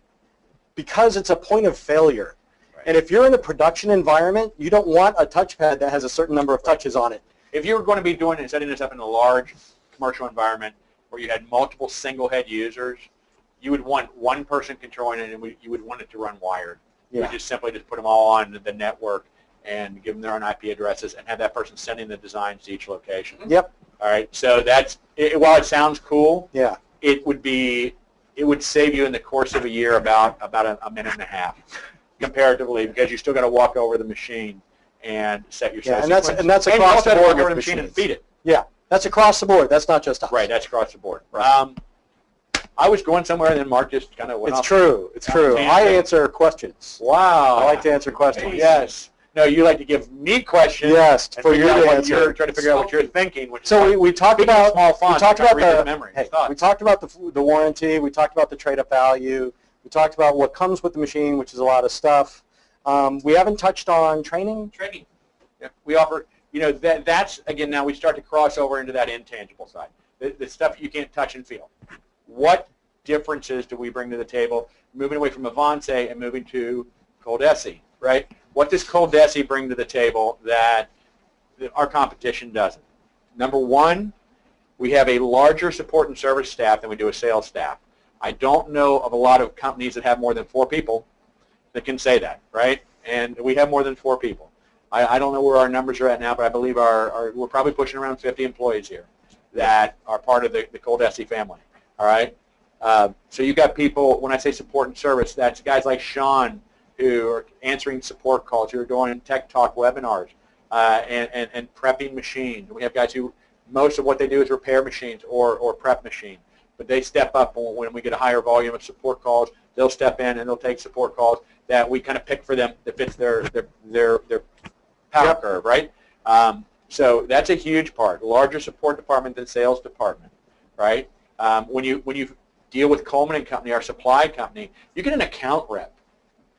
because it's a point of failure. Right. And if you're in a production environment, you don't want a touchpad that has a certain number of right. touches on it. If you were going to be doing and setting this up in a large commercial environment where you had multiple single-head users, you would want one person controlling it, and we, you would want it to run wired. Yeah. You would just simply just put them all on the network and give them their own I P addresses and have that person sending the designs to each location. Yep. All right, so that's it, while it sounds cool, yeah, it would be it would save you in the course of a year about about a, a minute and a half, comparatively, because you still got to walk over the machine and set your yeah, size. And that's, and that's and across the board with machine and feed it. Yeah, that's across the board. That's not just us. Right, that's across the board. Right. Um, I was going somewhere, and then Mark just kind of went it's off. True. It's true. It's true. I answer questions. Wow. I like to answer questions. Amazing. Yes. No, you like to give me questions. Yes, for you to answer. You're trying to figure out what you're thinking. So we, we talked about small fonts. We talked about the memory. Hey, we talked about the the warranty. We talked about the trade-up value. We talked about what comes with the machine, which is a lot of stuff. Um, we haven't touched on training. Training. Yeah. We offer. You know that that's again. Now we start to cross over into that intangible side. The, the stuff you can't touch and feel. What differences do we bring to the table? Moving away from Avance and moving to ColDesi, right? What does ColDesi bring to the table that our competition doesn't? Number one, we have a larger support and service staff than we do a sales staff. I don't know of a lot of companies that have more than four people that can say that, right? And we have more than four people. I, I don't know where our numbers are at now, but I believe our, our we're probably pushing around fifty employees here that are part of the, the ColDesi family, all right? Uh, so you've got people, when I say support and service, that's guys like Sean, who are answering support calls, who are doing tech talk webinars, uh, and, and, and prepping machines. We have guys who, most of what they do is repair machines or, or prep machines, but they step up when we get a higher volume of support calls. They'll step in and they'll take support calls that we kind of pick for them that fits their, their, their, their power yep. curve, right? Um, so that's a huge part, larger support department than sales department, right? Um, when you when you deal with Coleman and Company, our supply company, you get an account rep.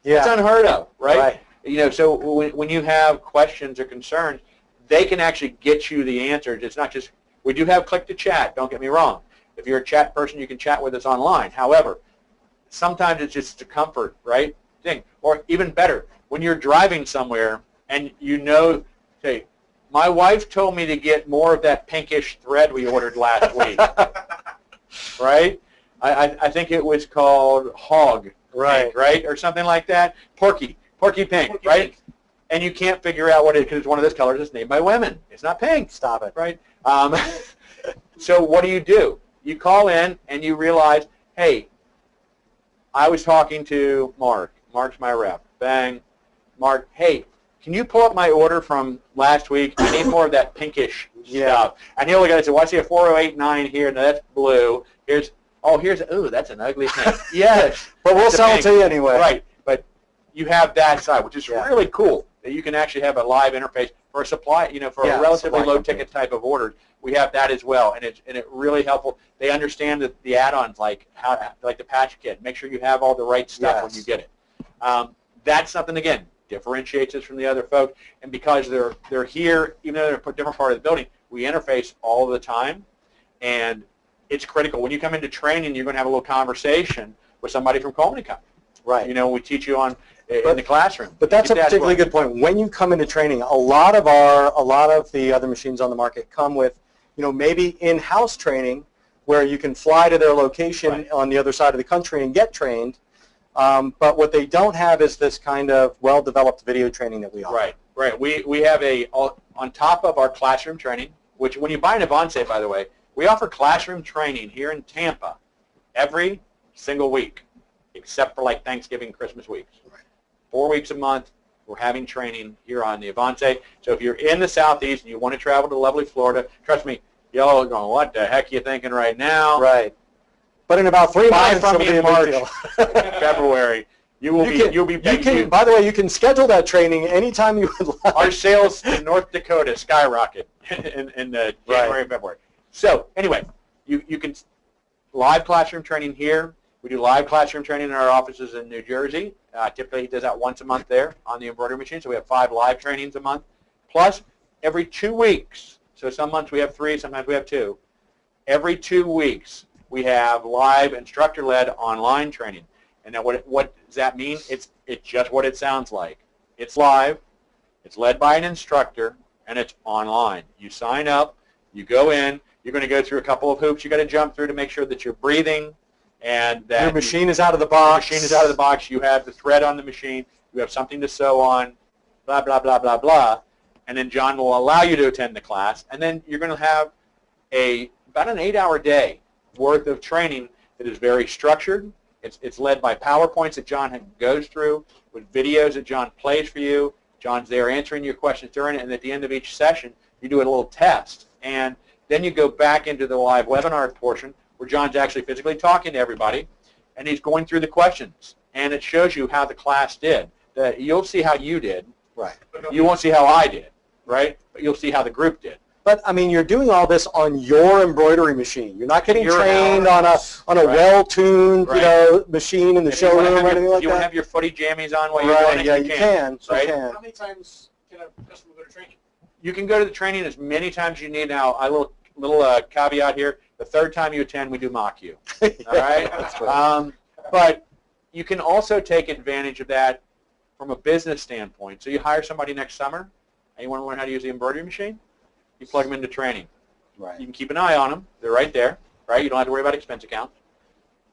Yeah. That's unheard of, right? right? You know, so when, when you have questions or concerns, they can actually get you the answers. It's not just, we do have click to chat, don't get me wrong. If you're a chat person, you can chat with us online. However, sometimes it's just a comfort, right, thing. Or even better, when you're driving somewhere and you know, say, my wife told me to get more of that pinkish thread we ordered last week, right? I, I think it was called hog. Right, pink, right, or something like that. Porky, porky pink, porky right? Pink. And you can't figure out what it is because it's one of those colors that's named by women. It's not pink. Stop it, right? Um, so what do you do? You call in and you realize, hey, I was talking to Mark. Mark's my rep. Bang, Mark. Hey, can you pull up my order from last week? I need more of that pinkish yeah. stuff. And the other guy said, "Well, I see a four oh eight nine here. Now that's blue. Here's." Oh, here's a, ooh, that's an ugly thing. Yes, but we'll sell it to you anyway. Right, but you have that side, which is yeah. really cool that you can actually have a live interface for a supply, you know, for yeah, a relatively low company. Ticket type of order. We have that as well, and it's and it really helpful. They understand that the add-ons like how, like the patch kit. Make sure you have all the right stuff yes. when you get it. Um, that's something again differentiates us from the other folks, and because they're they're here, even though they're a different part of the building, we interface all the time, and. It's critical. When you come into training, you're going to have a little conversation with somebody from Coleman and Company. Right. You know, we teach you on in but, the classroom. But that's a particularly good point. When you come into training, a lot of our, a lot of the other machines on the market come with, you know, maybe in-house training where you can fly to their location right. on the other side of the country and get trained. Um, but what they don't have is this kind of well-developed video training that we offer. Right. Right. We we have a on top of our classroom training, which when you buy an Avance, by the way. We offer classroom training here in Tampa every single week, except for like Thanksgiving, Christmas weeks. Right. Four weeks a month, we're having training here on the Avance. So if you're in the Southeast and you want to travel to lovely Florida, trust me, y'all are going, what the heck are you thinking right now? Right. But in about three months, from in March, February, you will you be, can, you'll be you big, can, you, by the way, you can schedule that training anytime you would like. Our sales in North Dakota skyrocket in, in uh, January right. and February. So anyway, you, you can live classroom training here. We do live classroom training in our offices in New Jersey. Uh, typically he does that once a month there on the embroidery machine. So we have five live trainings a month. Plus every two weeks, so some months we have three, sometimes we have two. Every two weeks we have live instructor-led online training. And now what, what does that mean? It's, it's just what it sounds like. It's live, it's led by an instructor, and it's online. You sign up, you go in. You're going to go through a couple of hoops. You've got to jump through to make sure that you're breathing and that your machine is out of the box. Your machine is out of the box. You have the thread on the machine. You have something to sew on, blah, blah, blah, blah, blah. And then John will allow you to attend the class. And then you're going to have a about an eight-hour day worth of training that is very structured. It's, it's led by PowerPoints that John goes through with videos that John plays for you. John's there answering your questions during it, and at the end of each session, you do a little test. And then you go back into the live webinar portion where John's actually physically talking to everybody, and he's going through the questions. And it shows you how the class did. The, you'll see how you did. Right. You won't see how I did, right? But you'll see how the group did. But, I mean, you're doing all this on your embroidery machine. You're not getting your trained hours, on a on a right. well-tuned right. you know, machine in the if showroom or anything your, like you that. You want to have your footy jammies on while right. you're doing it? Yeah, you, you can. can right? You can. How many times can a customer go to training? You can go to the training as many times as you need. Now, a little, little uh, caveat here. The third time you attend, we do mock you. All right? That's right. Um, but you can also take advantage of that from a business standpoint. So you hire somebody next summer, and you want to learn how to use the embroidery machine. You plug them into training. Right. You can keep an eye on them. They're right there. Right. You don't have to worry about expense accounts.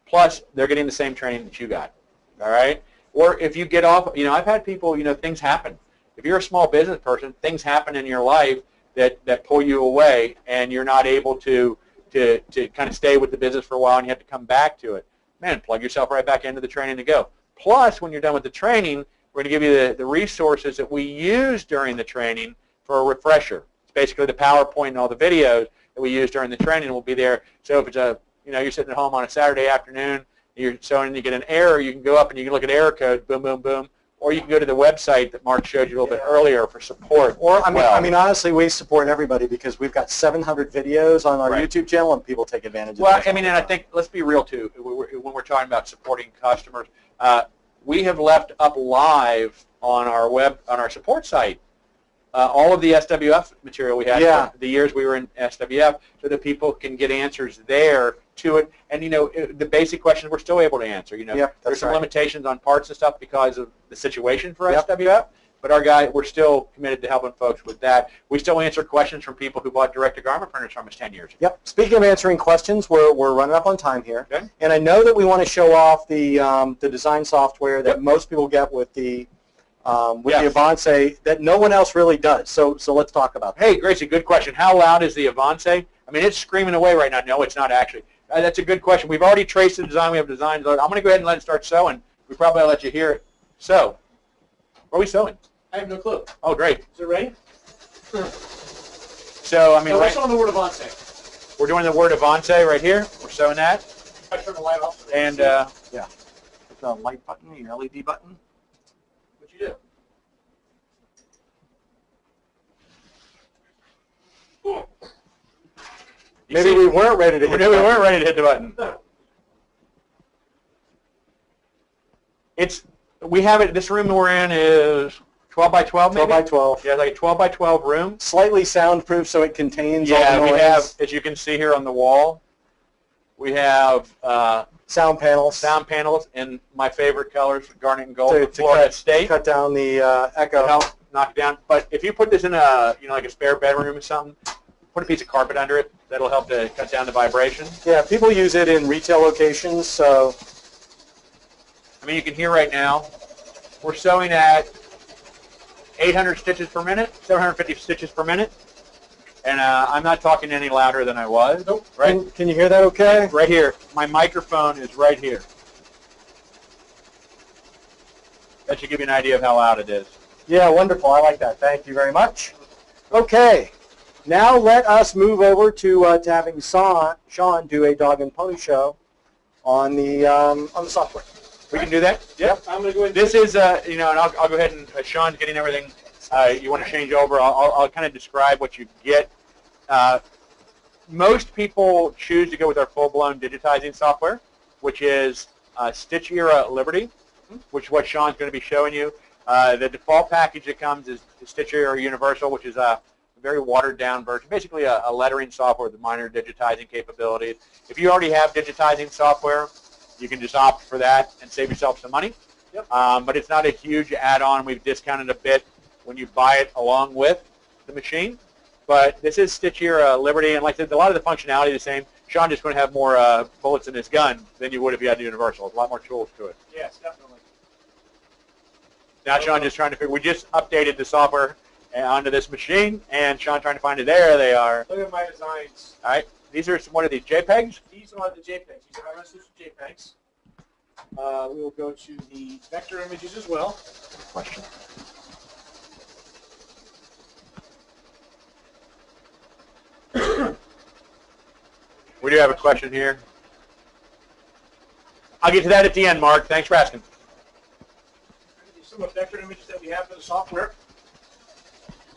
Plus, they're getting the same training that you got. All right. Or if you get off, you know, I've had people, you know, things happen. If you're a small business person, things happen in your life that that pull you away, and you're not able to to to kind of stay with the business for a while, and you have to come back to it. Man, plug yourself right back into the training to go. Plus, when you're done with the training, we're going to give you the the resources that we use during the training for a refresher. Basically, the PowerPoint and all the videos that we use during the training will be there. So if it's a, you know, you're sitting at home on a Saturday afternoon, you're sewing and you get an error, you can go up and you can look at error code, boom, boom, boom. Or you can go to the website that Mark showed you a little bit earlier for support. Or I mean, well. I mean, honestly, we support everybody because we've got seven hundred videos on our right. YouTube channel, and people take advantage well, of that. Well, I mean, and I think, let's be real, too, when we're talking about supporting customers, uh, we have left up live on our web, on our support site, Uh, all of the S W F material we had yeah. for the years we were in S W F, so that people can get answers there to it. And, you know, it, the basic questions we're still able to answer. You know, yep, there's some right. limitations on parts and stuff because of the situation for yep. S W F, but our guy, we're still committed to helping folks with that. We still answer questions from people who bought direct-to-garment printers from us ten years ago. Yep. Speaking of answering questions, we're, we're running up on time here. Okay. And I know that we want to show off the, um, the design software that yep. most people get with the Um, with yes. the Avance that no one else really does. So so let's talk about that. Hey, Gracie, good question. How loud is the Avance? I mean, it's screaming away right now. No, it's not actually. Uh, that's a good question. We've already traced the design. We have designs. I'm going to go ahead and let it start sewing. We probably let you hear it. So, what are we sewing? I have no clue. Oh, great. Is it ready? So, I mean, so we're sewing the word Avance. We're doing the word Avance right here. We're sewing that. I turn the light off. And, uh, yeah. It's a light button, your L E D button. You do. Maybe we weren't ready to hit the button. We weren't ready to hit the button. It's we have it. This room we're in is twelve by twelve. Maybe? twelve by twelve. Yeah, like a twelve by twelve room. Slightly soundproof, so it contains yeah, all the noise. We have, as you can see here on the wall, we have. Uh, Sound panels. Sound panels in my favorite colors, garnet and gold, to, to Florida cut, State. Cut down the uh, echo. Help knock it down. But if you put this in a, you know, like a spare bedroom or something, put a piece of carpet under it. That'll help to cut down the vibration. Yeah, people use it in retail locations. So, I mean, you can hear right now, we're sewing at eight hundred stitches per minute, seven hundred fifty stitches per minute. And uh, I'm not talking any louder than I was. Nope. Right? Can, can you hear that okay? Right here. My microphone is right here. That should give you an idea of how loud it is. Yeah, wonderful. I like that. Thank you very much. Okay. Now let us move over to, uh, to having Sean, Sean do a dog and pony show on the, um, on the software. We can do that? Yep. yep. I'm going to go ahead. This is, uh, you know, and I'll, I'll go ahead and uh, Sean's getting everything. Uh, you want to change over, I'll, I'll, I'll kind of describe what you get. Uh, most people choose to go with our full-blown digitizing software, which is uh, Stitch Era Liberty, which is what Sean's going to be showing you. Uh, the default package that comes is Stitch Era Universal, which is a very watered-down version, basically a, a lettering software with minor digitizing capabilities. If you already have digitizing software, you can just opt for that and save yourself some money. Yep. Um, but it's not a huge add-on. We've discounted a bit when you buy it along with the machine. But this is Stitch Era Liberty, and like I said, a lot of the functionality is the same. Sean just going to have more uh, bullets in his gun than you would if you had the Universal. There's a lot more tools to it. Yes, definitely. Now Sean just trying to figure, we just updated the software onto this machine, and Sean trying to find it. There they are. Look at my designs. All right. These are some, what are these, JPEGs? These are the JPEGs. These are high-resolution JPEGs. Uh, we will go to the vector images as well. Good question. do have a question here. I'll get to that at the end, Mark. Thanks for asking. Some vector images that we have in the software.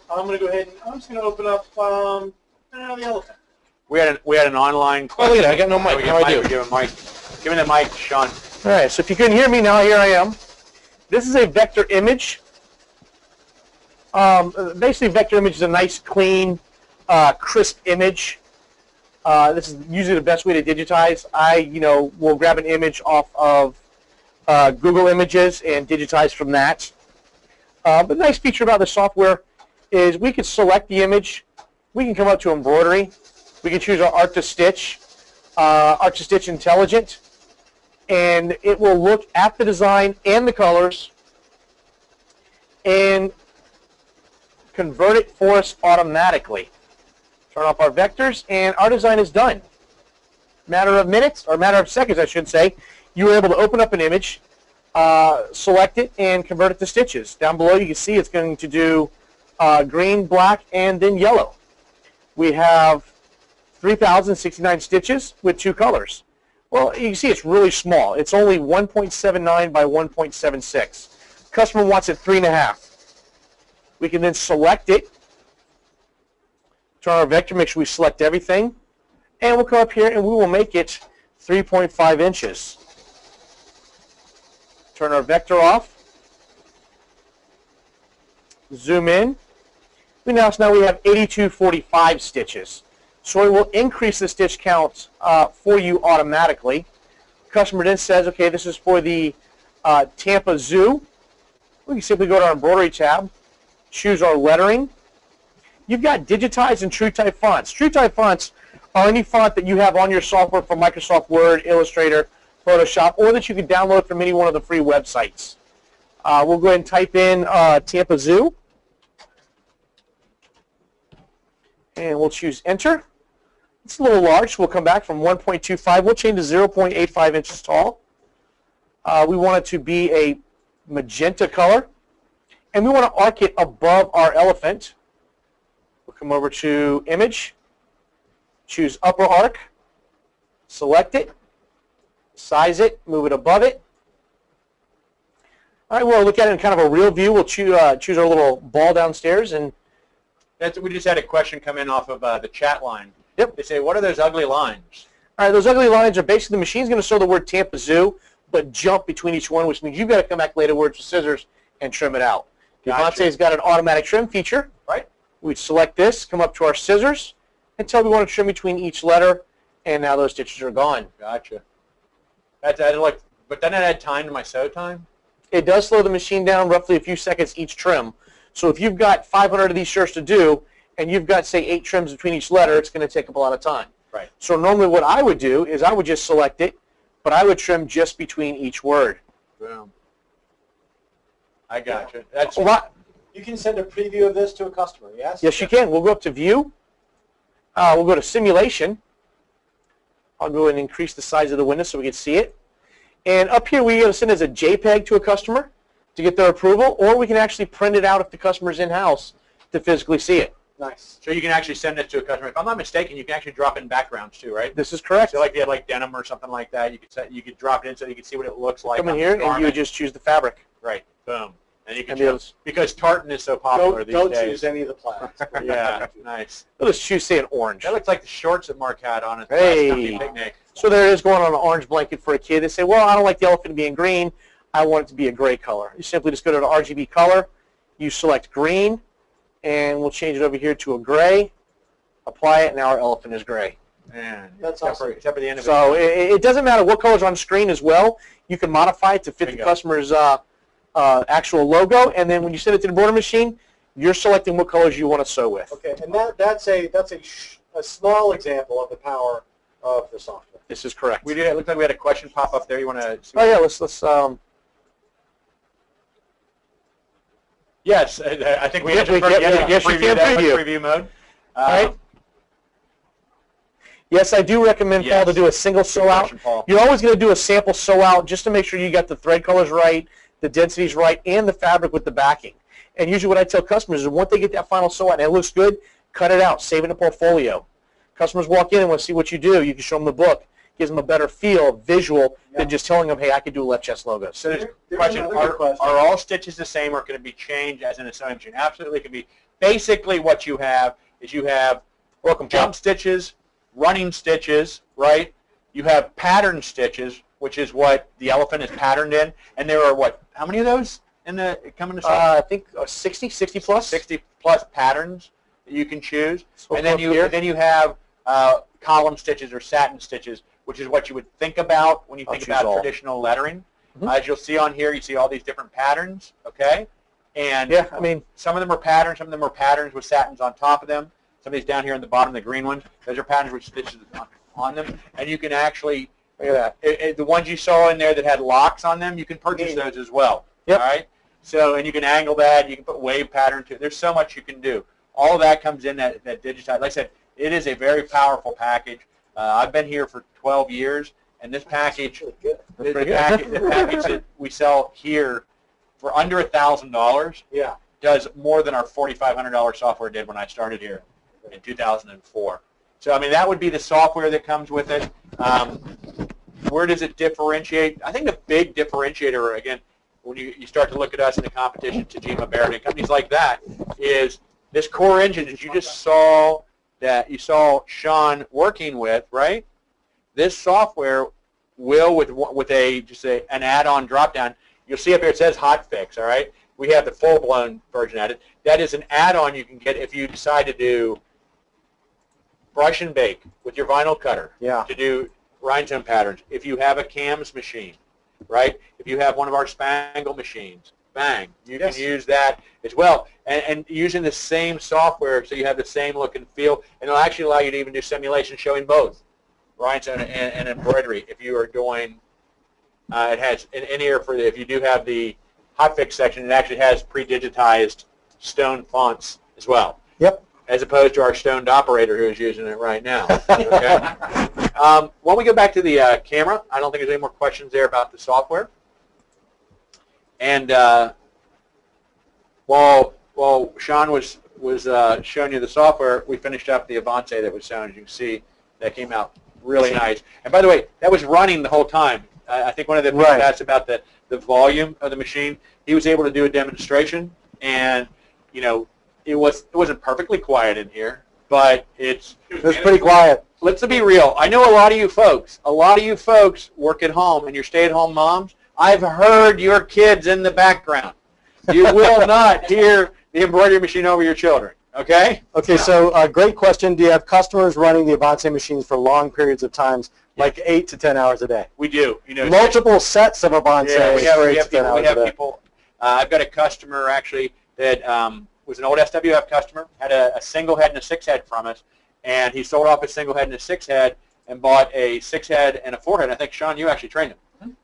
I'm going to go ahead and I'm just going to open up um, the elephant. We had an, we had an online question. Oh, look at that. I got no mic. How do I do? Give him mic. Give him the mic, Sean. All right. So if you couldn't hear me now, here I am. This is a vector image. Um, basically, vector image is a nice, clean, uh, crisp image. Uh, this is usually the best way to digitize. I, you know, will grab an image off of uh, Google Images and digitize from that. Uh, but the nice feature about the software is we can select the image. We can come up to embroidery. We can choose our Art to Stitch, uh, Art to Stitch Intelligent, and it will look at the design and the colors and convert it for us automatically. Turn off our vectors, and our design is done. Matter of minutes, or matter of seconds, I should say, you were able to open up an image, uh, select it, and convert it to stitches. Down below, you can see it's going to do uh, green, black, and then yellow. We have three thousand sixty-nine stitches with two colors. Well, you can see it's really small. It's only one point seven nine by one point seven six. Customer wants it three and a half. We can then select it, turn our vector, make sure we select everything, and we'll come up here and we will make it three point five inches. Turn our vector off, zoom in. We now, so now we have eighty-two forty-five stitches. So it will increase the stitch count uh, for you automatically. Customer then says, okay, this is for the uh, Tampa Zoo. We can simply go to our embroidery tab, choose our lettering. You've got digitized and true type fonts. True type fonts are any font that you have on your software from Microsoft Word, Illustrator, Photoshop, or that you can download from any one of the free websites. Uh, we'll go ahead and type in uh, Tampa Zoo, and we'll choose enter. It's a little large. We'll come back from one point two five. We'll change to zero point eight five inches tall. Uh, we want it to be a magenta color. And we want to arc it above our elephant. We'll come over to Image. Choose Upper Arc. Select it. Size it. Move it above it. All right, we'll look at it in kind of a real view. We'll choo uh, choose our little ball downstairs. And That's, we just had a question come in off of uh, the chat line. Yep. They say, what are those ugly lines? All right, those ugly lines are basically the machine's going to show the word Tampa Zoo, but jump between each one, which means you've got to come back later with scissors and trim it out. Gotcha. Avance's got an automatic trim feature, right? We select this, come up to our scissors, and tell we want to trim between each letter, and now those stitches are gone. Gotcha. That's, I didn't like, but doesn't that add time to my sew time? It does slow the machine down roughly a few seconds each trim. So if you've got five hundred of these shirts to do, and you've got, say, eight trims between each letter, it's going to take up a lot of time. Right. So normally what I would do is I would just select it, but I would trim just between each word. Boom. I got you. That's a lot. You can send a preview of this to a customer, yes? Yes, you can. We'll go up to View. Uh, we'll go to Simulation. I'll go and increase the size of the window so we can see it. And up here, we can send it as a JPEG to a customer to get their approval, or we can actually print it out if the customer's in-house to physically see it. Nice. So you can actually send it to a customer. If I'm not mistaken, you can actually drop in backgrounds too, right? This is correct. So like they had like denim or something like that, you could set, you could drop it in so you could see what it looks like. Come in here, and you would just choose the fabric. Right. Boom. And you can and choose, because tartan is so popular these days. Don't choose any of the plaids. Yeah. Nice. Let's choose, say, an orange. That looks like the shorts that Mark had on at the hey. last company picnic. So there it is, going on an orange blanket for a kid. They say, well, I don't like the elephant being green. I want it to be a gray color. You simply just go to the R G B color. You select green. And we'll change it over here to a gray, apply it, and now our elephant is gray. Man, that's except awesome. For, except for the end of it. So it, it doesn't matter what colors on screen as well. You can modify it to fit Bingo. the customer's uh, uh, actual logo, and then when you send it to the border machine, you're selecting what colors you want to sew with. Okay, and that, that's a that's a, sh a small example of the power of the software. This is correct. We did. It looked like we had a question pop up there. You want to? See oh yeah, let's let's. Um, Yes, I think we yes, have to preview, yeah, yes, preview, that, preview. preview mode. Um, right. Yes, I do recommend, yes, Paul, to do a single sew out. You're always going to do a sample sew out just to make sure you got the thread colors right, the densities right, and the fabric with the backing. And usually what I tell customers is once they get that final sew out and it looks good, cut it out, save it in a portfolio. Customers walk in and want to see what you do. You can show them the book. Gives them a better feel, visual, yeah. than just telling them, hey, I could do left chest logos. So there's there, question, are, question, are all stitches the same or can it be changed as an assumption? Absolutely, it can be. Basically what you have is you have welcome jump stitches, running stitches, right? You have pattern stitches, which is what the elephant is patterned in. And there are what, how many of those in the coming to uh, I think uh, sixty, sixty plus? sixty plus patterns that you can choose. So and then you, here. then you have uh, column stitches or satin stitches, which is what you would think about when you think about all. traditional lettering. Mm-hmm. As you'll see on here, you see all these different patterns, okay? And yeah, I mean, some of them are patterns, some of them are patterns with satins on top of them. Some of these down here on the bottom, the green ones, those are patterns with stitches on, on them. And you can actually, look at that. It, it, the ones you saw in there that had locks on them, you can purchase yeah. those as well, yep. all right? So, and you can angle that, you can put wave pattern to it. There's so much you can do. All of that comes in that, that digitized. Like I said, it is a very powerful package. Uh, I've been here for twelve years, and this package, the, the, package the package that we sell here for under a thousand dollars yeah. does more than our forty-five hundred dollar software did when I started here in two thousand four. So, I mean, that would be the software that comes with it. Um, where does it differentiate? I think the big differentiator, again, when you, you start to look at us in the competition, Tajima, Beridan, companies like that, is this core engine that you just saw that you saw Sean working with, right? This software will, with with a just a, an add-on drop-down, you'll see up here it says hotfix, all right? We have the full-blown version added. That is an add-on you can get if you decide to do brush and bake with your vinyl cutter, yeah. to do rhinestone patterns. If you have a CAMS machine, right? If you have one of our spangle machines, bang, you yes. can use that as well, and, and using the same software, so you have the same look and feel, and it'll actually allow you to even do simulation showing both rhinestone and, and embroidery. If you are doing, uh, it has an in here for the, if you do have the hotfix section, it actually has pre-digitized stone fonts as well. Yep. As opposed to our stoned operator who is using it right now. Okay. um, when we go back to the uh, camera, I don't think there's any more questions there about the software. And uh, while while Sean was was uh, showing you the software, we finished up the Avance that was shown. As you can see, that came out really nice. And by the way, that was running the whole time. Uh, I think one of the things right. that's about the the volume of the machine. He was able to do a demonstration, and you know, it was it wasn't perfectly quiet in here, but it's it was, it was pretty quiet. Let's be real. I know a lot of you folks. A lot of you folks work at home, and you're stay-at-home moms. I've heard your kids in the background. You will not hear the embroidery machine over your children, okay? Okay, so uh, great question. Do you have customers running the Avance machines for long periods of times, yeah. like eight to ten hours a day? We do. You know, multiple sets of Avance yeah, we have, for we have people, we have people uh, I've got a customer, actually, that um, was an old S W F customer, had a, a single head and a six head from us, and he sold off a single head and a six head and bought a six head and a four head. I think, Sean, you actually trained him.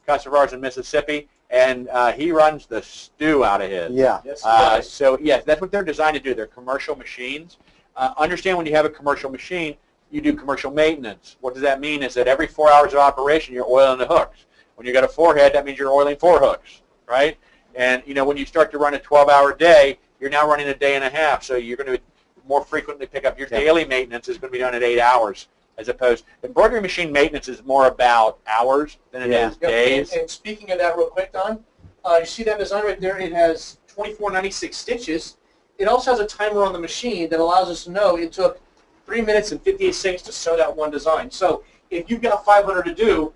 Customer of ours in Mississippi, and uh, he runs the stew out of his. Yeah. Uh, so yes, yeah, that's what they're designed to do. They're commercial machines. Uh, understand when you have a commercial machine, you do commercial maintenance. What does that mean? Is that every four hours of operation, you're oiling the hooks. When you got a forehead, that means you're oiling four hooks, right? And you know, when you start to run a twelve-hour day, you're now running a day and a half. So you're going to more frequently pick up your yeah. daily maintenance is going to be done at eight hours. As opposed, embroidery machine maintenance is more about hours than it yeah. is yep. days. And, and speaking of that real quick, Don, uh, you see that design right there? It has twenty-four ninety-six stitches. It also has a timer on the machine that allows us to know it took three minutes and fifty-eight seconds to sew that one design. So if you've got five hundred to do,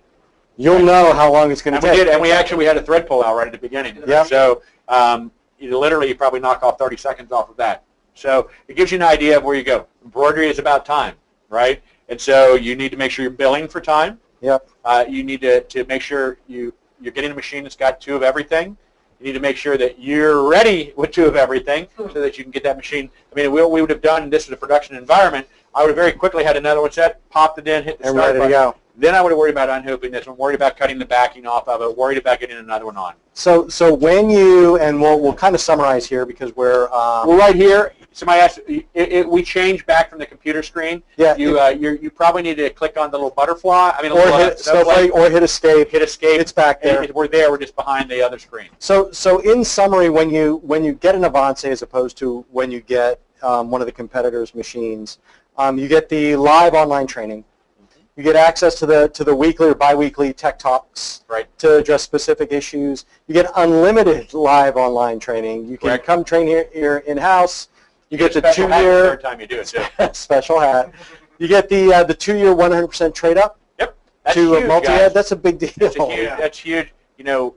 you'll know how long it's going to take. We did, and we actually we had a thread pull out right at the beginning. Yeah. So um, you literally you probably knock off thirty seconds off of that. So it gives you an idea of where you go. Embroidery is about time, right? And so you need to make sure you're billing for time. Yep. Uh, you need to, to make sure you, you're getting a machine that's got two of everything. You need to make sure that you're ready with two of everything so that you can get that machine. I mean, we, we would have done this in a production environment. I would have very quickly had another one set, popped it in, hit the and start ready button. To go. Then I would have worried about unhooping this one, worried about cutting the backing off of it, worried about getting another one on. So so when you, and we'll, we'll kind of summarize here because we're... Um, we're right here. Somebody asked, it, it, we change back from the computer screen. Yeah. You uh, you you probably need to click on the little butterfly. I mean, or hit snowflake, or hit escape. Hit escape. It's back there. It, it, we're there. We're just behind the other screen. So so in summary, when you when you get an Avance as opposed to when you get um, one of the competitors' machines, Um, you get the live online training. Mm-hmm. You get access to the to the weekly or biweekly tech talks right. to address specific issues. You get unlimited live online training. You can Correct. come train here, here in-house. You, you get, get the two-year third time you do it too. special hat. You get the uh, the two-year one hundred percent trade up. Yep. That's to huge, a multi-ad. That's a big deal. That's, a huge, yeah. that's huge. You know,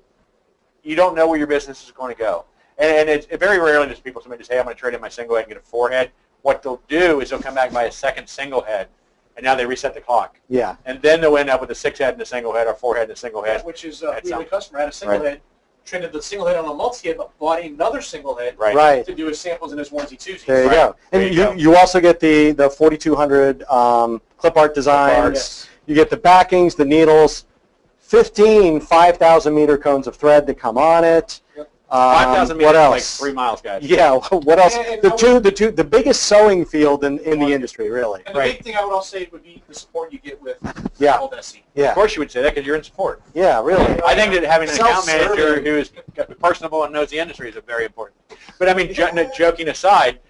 you don't know where your business is going to go, and, and it's, it very rarely does people submit just, hey, I'm going to trade in my single head and get a four head. What they'll do is they'll come back and buy a second single head, and now they reset the clock. Yeah. And then they'll end up with a six head and a single head, or four head and a single head. Which is uh, we had a customer had a single right. head, traded the single head on a multi head, but bought another single head right. Right. to do his samples and his onesie twosies. There you right. go. And there you, you, go. you also get the the forty-two hundred um, clip art designs. Yes. You get the backings, the needles, fifteen five thousand meter cones of thread that come on it. Yep. five thousand meters, like three miles, guys. Yeah, what else? And the two, the two, the biggest sewing field in, in the industry, really. And the right. big thing I would also say would be the support you get with yeah. ColDesi. Yeah. Of course you would say that because you're in support. Yeah, really. I think that having an account manager who is personable and knows the industry is a very important thing. But I mean, jo joking aside,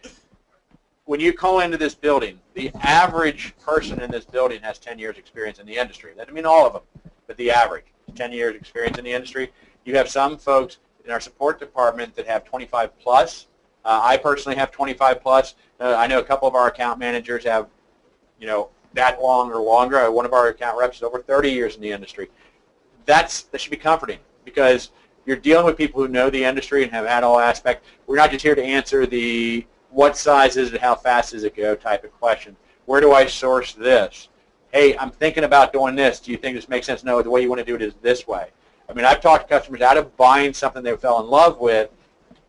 when you call into this building, the average person in this building has ten years experience in the industry. I mean, all of them, but the average, ten years experience in the industry. You have some folks in our support department that have twenty-five plus. Uh, I personally have twenty-five plus. Uh, I know a couple of our account managers have, you know, that long or longer. One of our account reps is over thirty years in the industry. That's, that should be comforting because you're dealing with people who know the industry and have had all aspects. We're not just here to answer the what size is it, how fast does it go type of question. Where do I source this? Hey, I'm thinking about doing this. Do you think this makes sense? No, the way you want to do it is this way. I mean, I've talked to customers out of buying something they fell in love with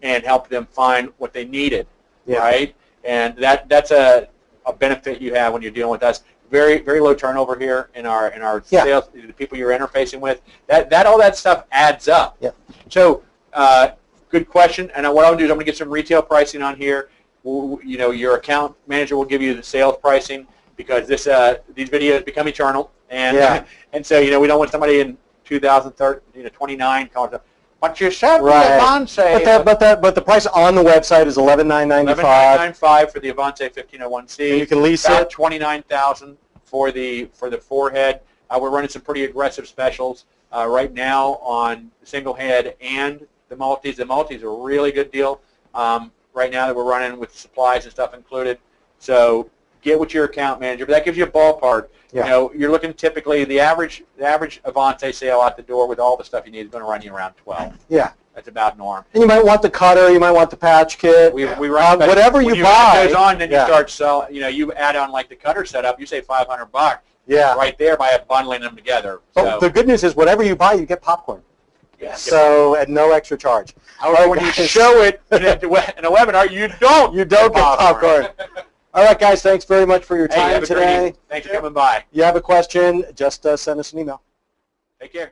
and helped them find what they needed, yeah. right? And that that's a, a benefit you have when you're dealing with us. Very very low turnover here in our in our yeah. sales, the people you're interfacing with. That that all that stuff adds up. Yeah. So uh, good question. And what I'll do is I'm going to get some retail pricing on here. We'll, you know, your account manager will give you the sales pricing because this uh, these videos become eternal. And yeah. and so you know we don't want somebody in two thousand thirteen, you know, twenty-nine. What you said, right. the Avance. But that, but that, but the price on the website is eleven nine ninety-five. eleven nine ninety-five for the Avance fifteen oh one C. And you can lease About it. twenty-nine thousand for the for the forehead. Uh, we're running some pretty aggressive specials uh, right now on the single head and the multis. The multis are a really good deal um, right now that we're running with supplies and stuff included. So get with your account manager, but that gives you a ballpark. Yeah. You know, you're looking typically the average the average Avance sale out the door with all the stuff you need is going to run you around twelve. Yeah, that's about norm. And you might want the cutter, you might want the patch kit. We we run um, whatever when you, you buy goes on, then yeah. you start selling. You know, you add on like the cutter setup. You say five hundred bucks. Yeah, right there by bundling them together. So the good news is whatever you buy, you get popcorn. Yeah, so at no extra charge. However, when guys. you show it in a, in a webinar, you don't you don't get popcorn. Get popcorn. All right, guys, thanks very much for your time hey, today. Thanks for coming by. If you have a question, just uh, send us an email. Take care.